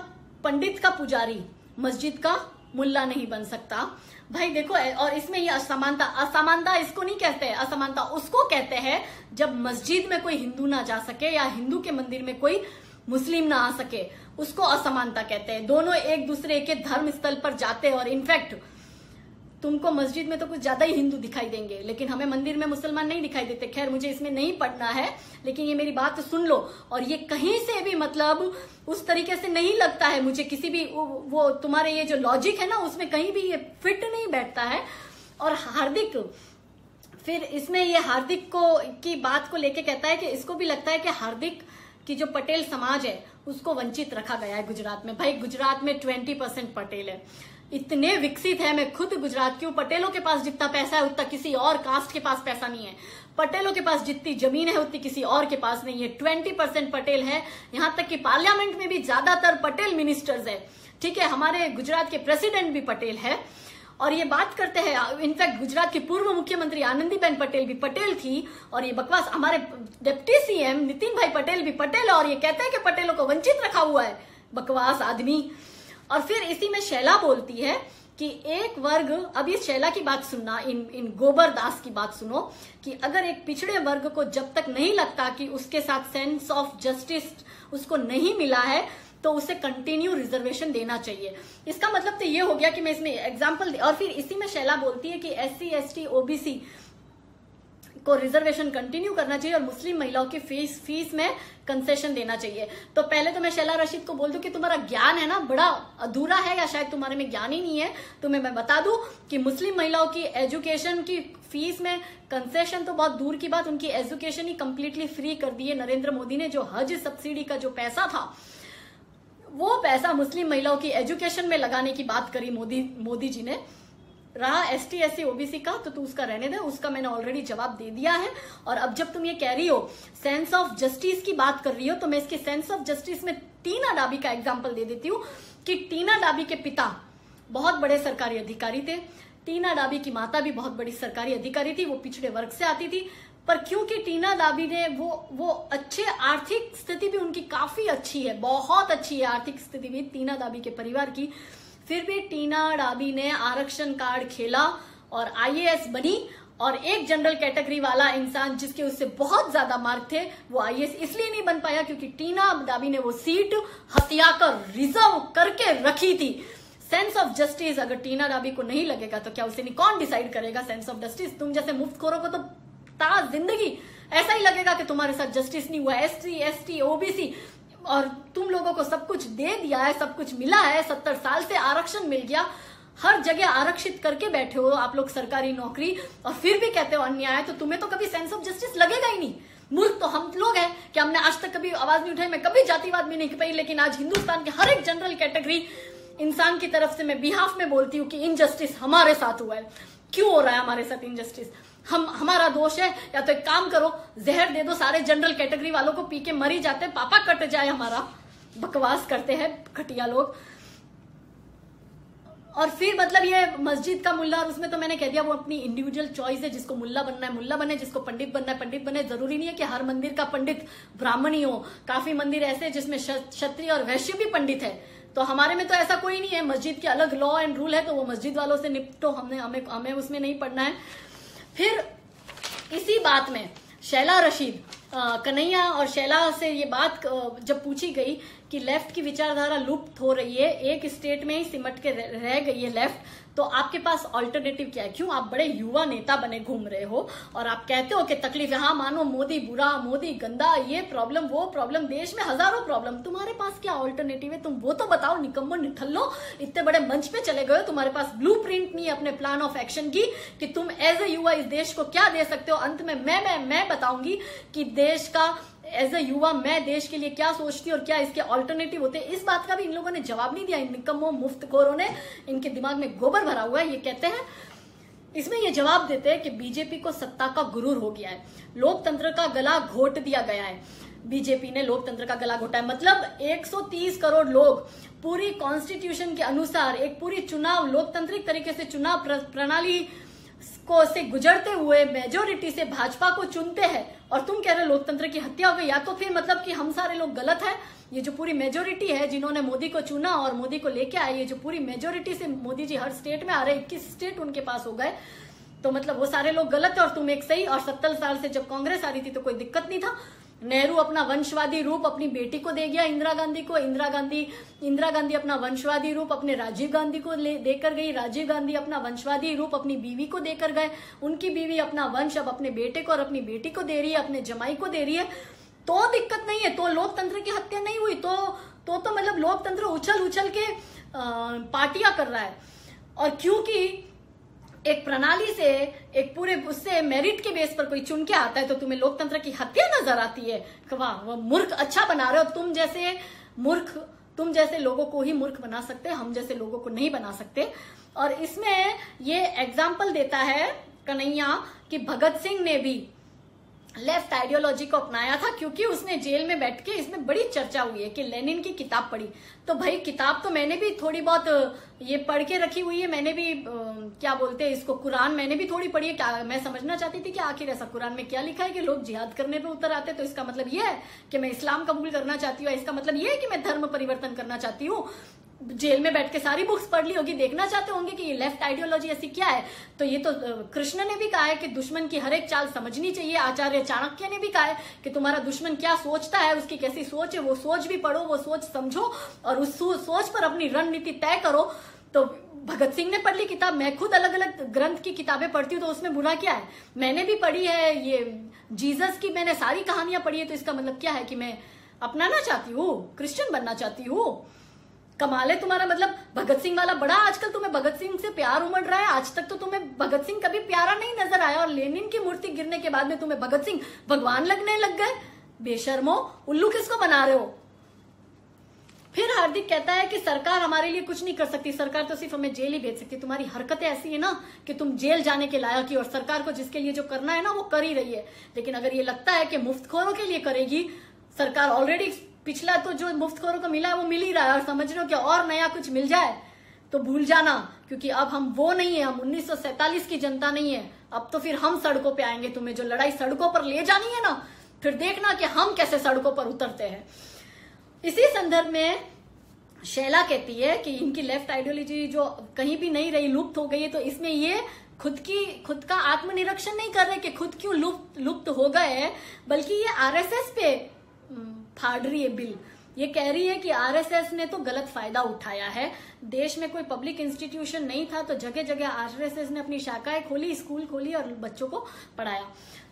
पंडित का पुजारी मस्जिद का मुल्ला नहीं बन सकता। भाई देखो, और इसमें ये असमानता, असमानता इसको नहीं कहते हैं, असमानता उसको कहते हैं जब मस्जिद में कोई हिंदू ना जा सके या हिंदू के मंदिर में कोई मुस्लिम ना आ सके, उसको असमानता कहते हैं। दोनों एक दूसरे के धर्म स्थल पर जाते हैं और इनफैक्ट तुमको मस्जिद में तो कुछ ज्यादा ही हिंदू दिखाई देंगे लेकिन हमें मंदिर में मुसलमान नहीं दिखाई देते। खैर मुझे इसमें नहीं पढ़ना है लेकिन ये मेरी बात सुन लो। और ये कहीं से भी मतलब उस तरीके से नहीं लगता है मुझे, किसी भी वो तुम्हारे ये जो लॉजिक है ना उसमें कहीं भी ये फिट नहीं बैठता है। और हार्दिक फिर इसमें ये हार्दिक को की बात को लेके कहता है कि इसको भी लगता है कि हार्दिक कि जो पटेल समाज है उसको वंचित रखा गया है गुजरात में। भाई गुजरात में ट्वेंटी परसेंट पटेल है, इतने विकसित है। मैं खुद गुजरात की हूँ, पटेलों के पास जितना पैसा है उतना किसी और कास्ट के पास पैसा नहीं है, पटेलों के पास जितनी जमीन है उतनी किसी और के पास नहीं है। ट्वेंटी परसेंट पटेल है, यहाँ तक कि पार्लियामेंट में भी ज्यादातर पटेल मिनिस्टर्स है। ठीक है, हमारे गुजरात के प्रेसिडेंट भी पटेल है। और ये बात करते हैं, इनफैक्ट गुजरात की पूर्व मुख्यमंत्री आनंदीबेन पटेल भी पटेल थी। और ये बकवास हमारे डिप्टी सीएम नितिन भाई पटेल भी पटेल है और ये कहते हैं कि पटेलों को वंचित रखा हुआ है। बकवास आदमी। और फिर इसी में शैला बोलती है कि एक वर्ग, अब इस शैला की बात सुनना, इन इन गोबर दास की बात सुनो, कि अगर एक पिछड़े वर्ग को जब तक नहीं लगता कि उसके साथ सेंस ऑफ जस्टिस उसको नहीं मिला है तो उसे कंटिन्यू रिजर्वेशन देना चाहिए। इसका मतलब तो ये हो गया कि मैं इसमें एग्जाम्पल, और फिर इसी में शैला बोलती है कि S C S T OBC को रिजर्वेशन कंटिन्यू करना चाहिए और मुस्लिम महिलाओं की फीस फीस में कंसेशन देना चाहिए। तो पहले तो मैं शैला रशीद को बोल दूं कि तुम्हारा ज्ञान है ना बड़ा अधूरा है या शायद तुम्हारे में ज्ञान ही नहीं है। तुम्हें मैं बता दूं कि मुस्लिम महिलाओं की एजुकेशन की फीस में कंसेशन तो बहुत दूर की बात, उनकी एजुकेशन ही कंप्लीटली फ्री कर दी है नरेंद्र मोदी ने। जो हज सब्सिडी का जो पैसा था वो पैसा मुस्लिम महिलाओं की एजुकेशन में लगाने की बात करी मोदी मोदी जी ने। रहा S T S C OBC का तो तू उसका रहने दे, उसका मैंने ऑलरेडी जवाब दे दिया है। और अब जब तुम ये कह रही हो सेंस ऑफ जस्टिस की बात कर रही हो तो मैं इसके सेंस ऑफ जस्टिस में टीना डाबी का एग्जाम्पल दे देती हूँ कि टीना डाबी के पिता बहुत बड़े सरकारी अधिकारी थे, टीना डाबी की माता भी बहुत बड़ी सरकारी अधिकारी थी, वो पिछड़े वर्ग से आती थी। पर क्योंकि टीना दाबी ने वो वो अच्छे आर्थिक स्थिति भी उनकी काफी अच्छी है, बहुत अच्छी है आर्थिक स्थिति भी टीना दाबी के परिवार की, फिर भी टीना दाबी ने आरक्षण कार्ड खेला और आई ए एस बनी। और एक जनरल कैटेगरी वाला इंसान जिसके उससे बहुत ज्यादा मार्क थे वो आई ए एस इसलिए नहीं बन पाया क्योंकि टीना दाबी ने वो सीट हत्या कर रिजर्व करके रखी थी। सेंस ऑफ जस्टिस अगर टीना दाबी को नहीं लगेगा तो क्या उसे नहीं, कौन डिसाइड करेगा सेंस ऑफ जस्टिस? तुम जैसे मुफ्तखोरों को तो ताज़ जिंदगी ऐसा ही लगेगा कि तुम्हारे साथ जस्टिस नहीं हुआ। एससी एसटी ओबीसी और तुम लोगों को सब कुछ दे दिया है, सब कुछ मिला है, सत्तर साल से आरक्षण मिल गया, हर जगह आरक्षित करके बैठे हो आप लोग सरकारी नौकरी, और फिर भी कहते हो अन्याय है। तो तुम्हें तो कभी सेंस ऑफ जस्टिस लगेगा ही नहीं। मूर्ख तो हम लोग हैं कि हमने आज तक कभी आवाज नहीं उठाई। मैं कभी जातिवाद में नहीं पाई लेकिन आज हिंदुस्तान के हर एक जनरल कैटेगरी इंसान की तरफ से मैं बिहाफ में बोलती हूँ कि इनजस्टिस हमारे साथ हुआ है। क्यों हो रहा है हमारे साथ इनजस्टिस? हम हमारा दोष है। या तो एक काम करो, जहर दे दो, सारे जनरल कैटेगरी वालों को पी के मरी जाते हैं, पापा कट जाए हमारा। बकवास करते हैं घटिया लोग। और फिर मतलब ये मस्जिद का मुल्ला, और उसमें तो मैंने कह दिया वो अपनी इंडिविजुअल चॉइस है। जिसको मुल्ला बनना है मुल्ला बने, जिसको पंडित बनना है पंडित बने। जरूरी नहीं है कि हर मंदिर का पंडित ब्राह्मण ही हो। काफी मंदिर ऐसे है जिसमें क्षत्रिय और वैश्य भी पंडित है। तो हमारे में तो ऐसा कोई नहीं है। मस्जिद के अलग लॉ एंड रूल है तो वो मस्जिद वालों से निपटो, हमने हमें हमें उसमें नहीं पढ़ना है। फिर इसी बात में शैला रशीद, कन्हैया और शैला से ये बात जब पूछी गई कि लेफ्ट की विचारधारा लुप्त हो रही है, एक स्टेट में ही सिमट के रह गई है लेफ्ट, तो आपके पास ऑल्टरनेटिव क्या है? क्यों आप बड़े युवा नेता बने घूम रहे हो और आप कहते हो कि तकलीफ, हाँ मानो मोदी बुरा, मोदी गंदा, ये प्रॉब्लम वो प्रॉब्लम, देश में हजारों प्रॉब्लम, तुम्हारे पास क्या ऑल्टरनेटिव है? तुम वो तो बताओ निकम्मो निठल्लो, इतने बड़े मंच पे चले गए, तुम्हारे पास ब्लूप्रिंट नहीं है अपने प्लान ऑफ एक्शन की कि तुम एज ए युवा इस देश को क्या दे सकते हो। अंत में मैं मैं मैं बताऊंगी कि देश का एज ए युवा मैं देश के लिए क्या सोचती और क्या इसके ऑल्टरनेटिव होते, इस बात का भी इन लोगों ने जवाब नहीं दिया। इन निकम्मों मुफ्तखोरों ने, इनके दिमाग में गोबर भरा हुआ है। ये कहते हैं, इसमें ये जवाब देते हैं कि बीजेपी को सत्ता का गुरूर हो गया है, लोकतंत्र का गला घोट दिया गया है, बीजेपी ने लोकतंत्र का गला घोटा है। मतलब एक सौ तीस करोड़ लोग, पूरी कॉन्स्टिट्यूशन के अनुसार एक पूरी चुनाव लोकतांत्रिक तरीके से चुनाव प्रणाली को से गुजरते हुए मेजोरिटी से भाजपा को चुनते हैं, और तुम कह रहे हो लोकतंत्र की हत्या हो गई, या तो फिर मतलब कि हम सारे लोग गलत हैं। ये जो पूरी मेजोरिटी है जिन्होंने मोदी को चुना और मोदी को लेके आए, ये जो पूरी मेजोरिटी से मोदी जी हर स्टेट में आ रहे, इक्कीस स्टेट उनके पास हो गए, तो मतलब वो सारे लोग गलत है और तुम एक सही। और सत्तर साल से जब कांग्रेस आ रही थी तो कोई दिक्कत नहीं था, नेहरू अपना वंशवादी रूप अपनी बेटी को दे गया इंदिरा गांधी को, इंदिरा गांधी इंदिरा गांधी अपना वंशवादी रूप अपने राजीव गांधी को देकर गई, राजीव गांधी अपना वंशवादी रूप अपनी बीवी को देकर गए, उनकी बीवी अपना वंश अब अपने बेटे को और अपनी बेटी को दे रही है, अपने जमाई को दे रही है, तो दिक्कत नहीं है, तो लोकतंत्र की हत्या नहीं हुई। तो तो, तो मतलब लोकतंत्र उछल उछल के पार्टियां कर रहा है, और क्योंकि एक प्रणाली से एक पूरे उससे मेरिट के बेस पर कोई चुन के आता है तो तुम्हें लोकतंत्र की हत्या नजर आती है। वाह, वो मूर्ख अच्छा बना रहे हो, तुम जैसे मूर्ख, तुम जैसे लोगों को ही मूर्ख बना सकते, हम जैसे लोगों को नहीं बना सकते। और इसमें ये एग्जाम्पल देता है कन्हैया कि भगत सिंह ने भी लेफ्ट आइडियोलॉजी को अपनाया था, क्योंकि उसने जेल में बैठ के, इसमें बड़ी चर्चा हुई है कि लेनिन की किताब पढ़ी, तो भाई किताब तो मैंने भी थोड़ी बहुत ये पढ़ के रखी हुई है, मैंने भी क्या बोलते हैं इसको, कुरान मैंने भी थोड़ी पढ़ी है। मैं समझना चाहती थी कि आखिर ऐसा कुरान में क्या लिखा है कि लोग जिहाद करने पे उतर आते, तो इसका मतलब ये है कि मैं इस्लाम कबूल करना चाहती हूँ, इसका मतलब ये है कि मैं धर्म परिवर्तन करना चाहती हूँ। जेल में बैठ के सारी बुक्स पढ़ ली होगी, देखना चाहते होंगे कि ये लेफ्ट आइडियोलॉजी ऐसी क्या है। तो ये तो कृष्ण ने भी कहा है कि दुश्मन की हर एक चाल समझनी चाहिए, आचार्य चाणक्य ने भी कहा है कि तुम्हारा दुश्मन क्या सोचता है, उसकी कैसी सोच है, वो सोच भी पढ़ो, वो सोच समझो और उस सोच पर अपनी रणनीति तय करो। तो भगत सिंह ने पढ़ ली किताब, मैं खुद अलग अलग ग्रंथ की किताबें पढ़ती हूँ, तो उसमें बुरा क्या है? मैंने भी पढ़ी है, ये जीसस की मैंने सारी कहानियां पढ़ी है, तो इसका मतलब क्या है कि मैं अपनाना चाहती हूँ, क्रिश्चियन बनना चाहती हूँ? कमाल है तुम्हारा, मतलब भगत सिंह वाला बड़ा। आजकल तुम्हें भगत सिंह से प्यार उमड़ रहा है, आज तक तो तुम्हें भगत सिंह कभी प्यारा नहीं नजर आया, और लेनिन की मूर्ति गिरने के बाद में तुम्हें भगत सिंह भगवान लगने लग गए। बेशर्मो, उल्लू किसको बना रहे हो? फिर हार्दिक कहता है कि सरकार हमारे लिए कुछ नहीं कर सकती, सरकार तो सिर्फ हमें जेल ही भेज सकती। तुम्हारी हरकतें ऐसी है ना कि तुम जेल जाने के लायक ही, और सरकार को जिसके लिए जो करना है ना वो कर ही रही है। लेकिन अगर ये लगता है कि मुफ्तखोरों के लिए करेगी, सरकार ऑलरेडी पिछला तो जो मुफ्तखोरों को मिला है वो मिल ही रहा है, और समझ रहे हो कि और नया कुछ मिल जाए तो भूल जाना, क्योंकि अब हम वो नहीं है, हम उन्नीस सौ सैतालीस की जनता नहीं है। अब तो फिर हम सड़कों पे आएंगे, तुम्हें जो लड़ाई सड़कों पर ले जानी है ना, फिर देखना कि हम कैसे सड़कों पर उतरते हैं। इसी संदर्भ में शैला कहती है कि इनकी लेफ्ट आइडियोलॉजी जो कहीं भी नहीं रही, लुप्त हो गई है, तो इसमें ये खुद की खुद का आत्मनिरीक्षण नहीं कर रहे कि खुद क्यों लुप्त लुप्त हो गए, बल्कि ये आर एस एस पे फाड़ रही है बिल। ये कह रही है कि आरएसएस ने तो गलत फायदा उठाया है, देश में कोई पब्लिक इंस्टीट्यूशन नहीं था तो जगह जगह आरएसएस ने अपनी शाखाएं खोली, स्कूल खोली और बच्चों को पढ़ाया।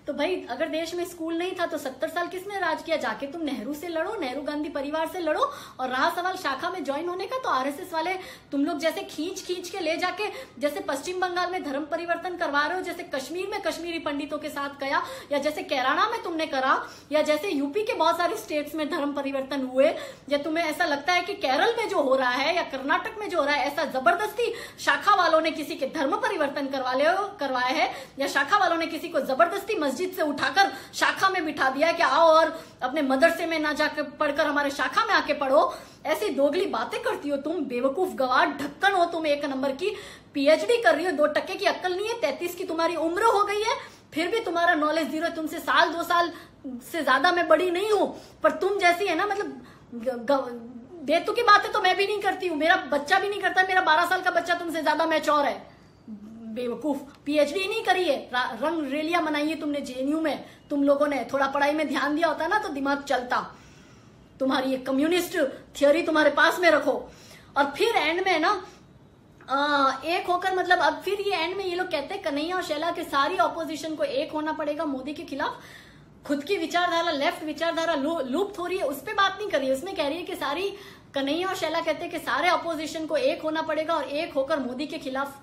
तो भाई अगर देश में स्कूल नहीं था तो सत्तर साल किसने राज किया? जाके तुम नेहरू से लड़ो, नेहरू गांधी परिवार से लड़ो, और रहा सवाल शाखा में ज्वाइन होने का, तो आरएसएस वाले तुम लोग जैसे खींच खींच के ले जाके, जैसे पश्चिम बंगाल में धर्म परिवर्तन करवा रहे हो, जैसे कश्मीर में कश्मीरी पंडितों के साथ किया, या जैसे केरला में तुमने करा, या जैसे यूपी के बहुत सारे स्टेट्स में धर्म परिवर्तन हुए, या तुम्हें ऐसा लगता है कि केरल में जो हो रहा है या कर्नाटक में जो हो रहा है, ऐसा जबरदस्ती शाखा वालों ने किसी के धर्म परिवर्तन करवाया है, या शाखा वालों ने किसी को जबरदस्ती मस्जिद से उठाकर शाखा में बिठा दिया कि आओ और अपने मदरसे में ना जाकर पढ़कर हमारे शाखा में आके पढ़ो। ऐसी दोगली बातें करती हो तुम, बेवकूफ गवार ढक्कन हो तुम, एक नंबर की पीएचडी कर रही हो, दो टक्के की अक्ल नहीं है, तैतीस की तुम्हारी उम्र हो गई है, फिर भी तुम्हारा नॉलेज जीरो, तुमसे साल दो साल से ज्यादा मैं बड़ी नहीं हूं, पर तुम जैसी है ना, मतलब बेतुकी बातें तो मैं भी नहीं करती हूँ, मेरा बच्चा भी नहीं करता, मेरा बारह साल का बच्चा तुमसे ज्यादा मैच्योर है। बेवकूफ, पीएचडी नहीं करी है, रंग रैलियां मनाई है तुमने जेएनयू में, तुम लोगों ने थोड़ा पढ़ाई में ध्यान दिया होता ना तो दिमाग चलता। तुम्हारी ये कम्युनिस्ट थियोरी तुम्हारे पास में रखो। और फिर एंड में ना आ, एक होकर मतलब अब फिर ये एंड में ये लोग कहते हैं कन्हैया और शैला के सारी ऑपोजिशन को एक होना पड़ेगा मोदी के खिलाफ। खुद की विचारधारा लेफ्ट विचारधारा लू, लूप्त हो रही है, उस पर बात नहीं कर रही है। उसमें कह रही है कि सारी कन्हैया और शैला कहते हैं कि सारे ऑपोजिशन को एक होना पड़ेगा और एक होकर मोदी के खिलाफ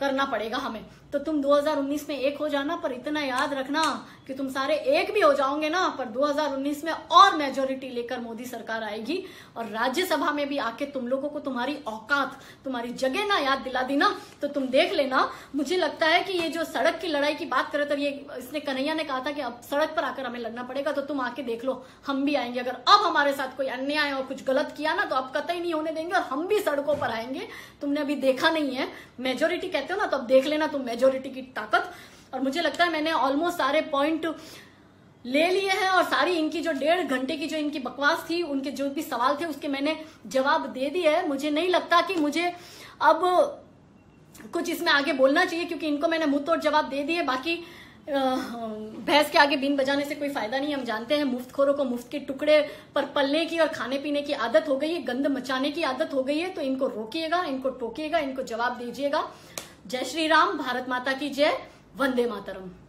करना पड़ेगा हमें। तो तुम दो हज़ार उन्नीस में एक हो जाना, पर इतना याद रखना कि तुम सारे एक भी हो जाओगे ना, पर दो हज़ार उन्नीस में और मेजोरिटी लेकर मोदी सरकार आएगी और राज्यसभा में भी आके तुम लोगों को तुम्हारी औकात तुम्हारी जगह ना याद दिला दी ना, तो तुम देख लेना। मुझे लगता है कि ये जो सड़क की लड़ाई की बात करे तो ये इसने कन्हैया ने कहा था कि अब सड़क पर आकर हमें लड़ना पड़ेगा, तो तुम आके देख लो हम भी आएंगे। अगर अब हमारे साथ कोई अन्याय और कुछ गलत किया ना तो अब कतई नहीं होने देंगे और हम भी सड़कों पर आएंगे। तुमने अभी देखा नहीं है, मेजोरिटी कहते हो ना, तो अब देख लेना तुम मेजोरिटी की ताकत। और मुझे लगता है मैंने ऑलमोस्ट सारे पॉइंट ले लिए हैं और सारी इनकी जो डेढ़ घंटे की जो इनकी बकवास थी, उनके जो भी सवाल थे उसके मैंने जवाब दे दिए हैं। मुझे नहीं लगता कि मुझे अब कुछ इसमें आगे बोलना चाहिए क्योंकि इनको मैंने मुंह तोड़ जवाब दे दिए। बाकी भैंस के आगे बीन बजाने से कोई फायदा नहीं, हम जानते हैं मुफ्तखोरों को मुफ्त के टुकड़े पर पलने की और खाने पीने की आदत हो गई है, गंद मचाने की आदत हो गई है। तो इनको रोकिएगा, इनको टोकिएगा, इनको जवाब दीजिएगा। जय श्री राम, भारत माता की जय, वंदे मातरम।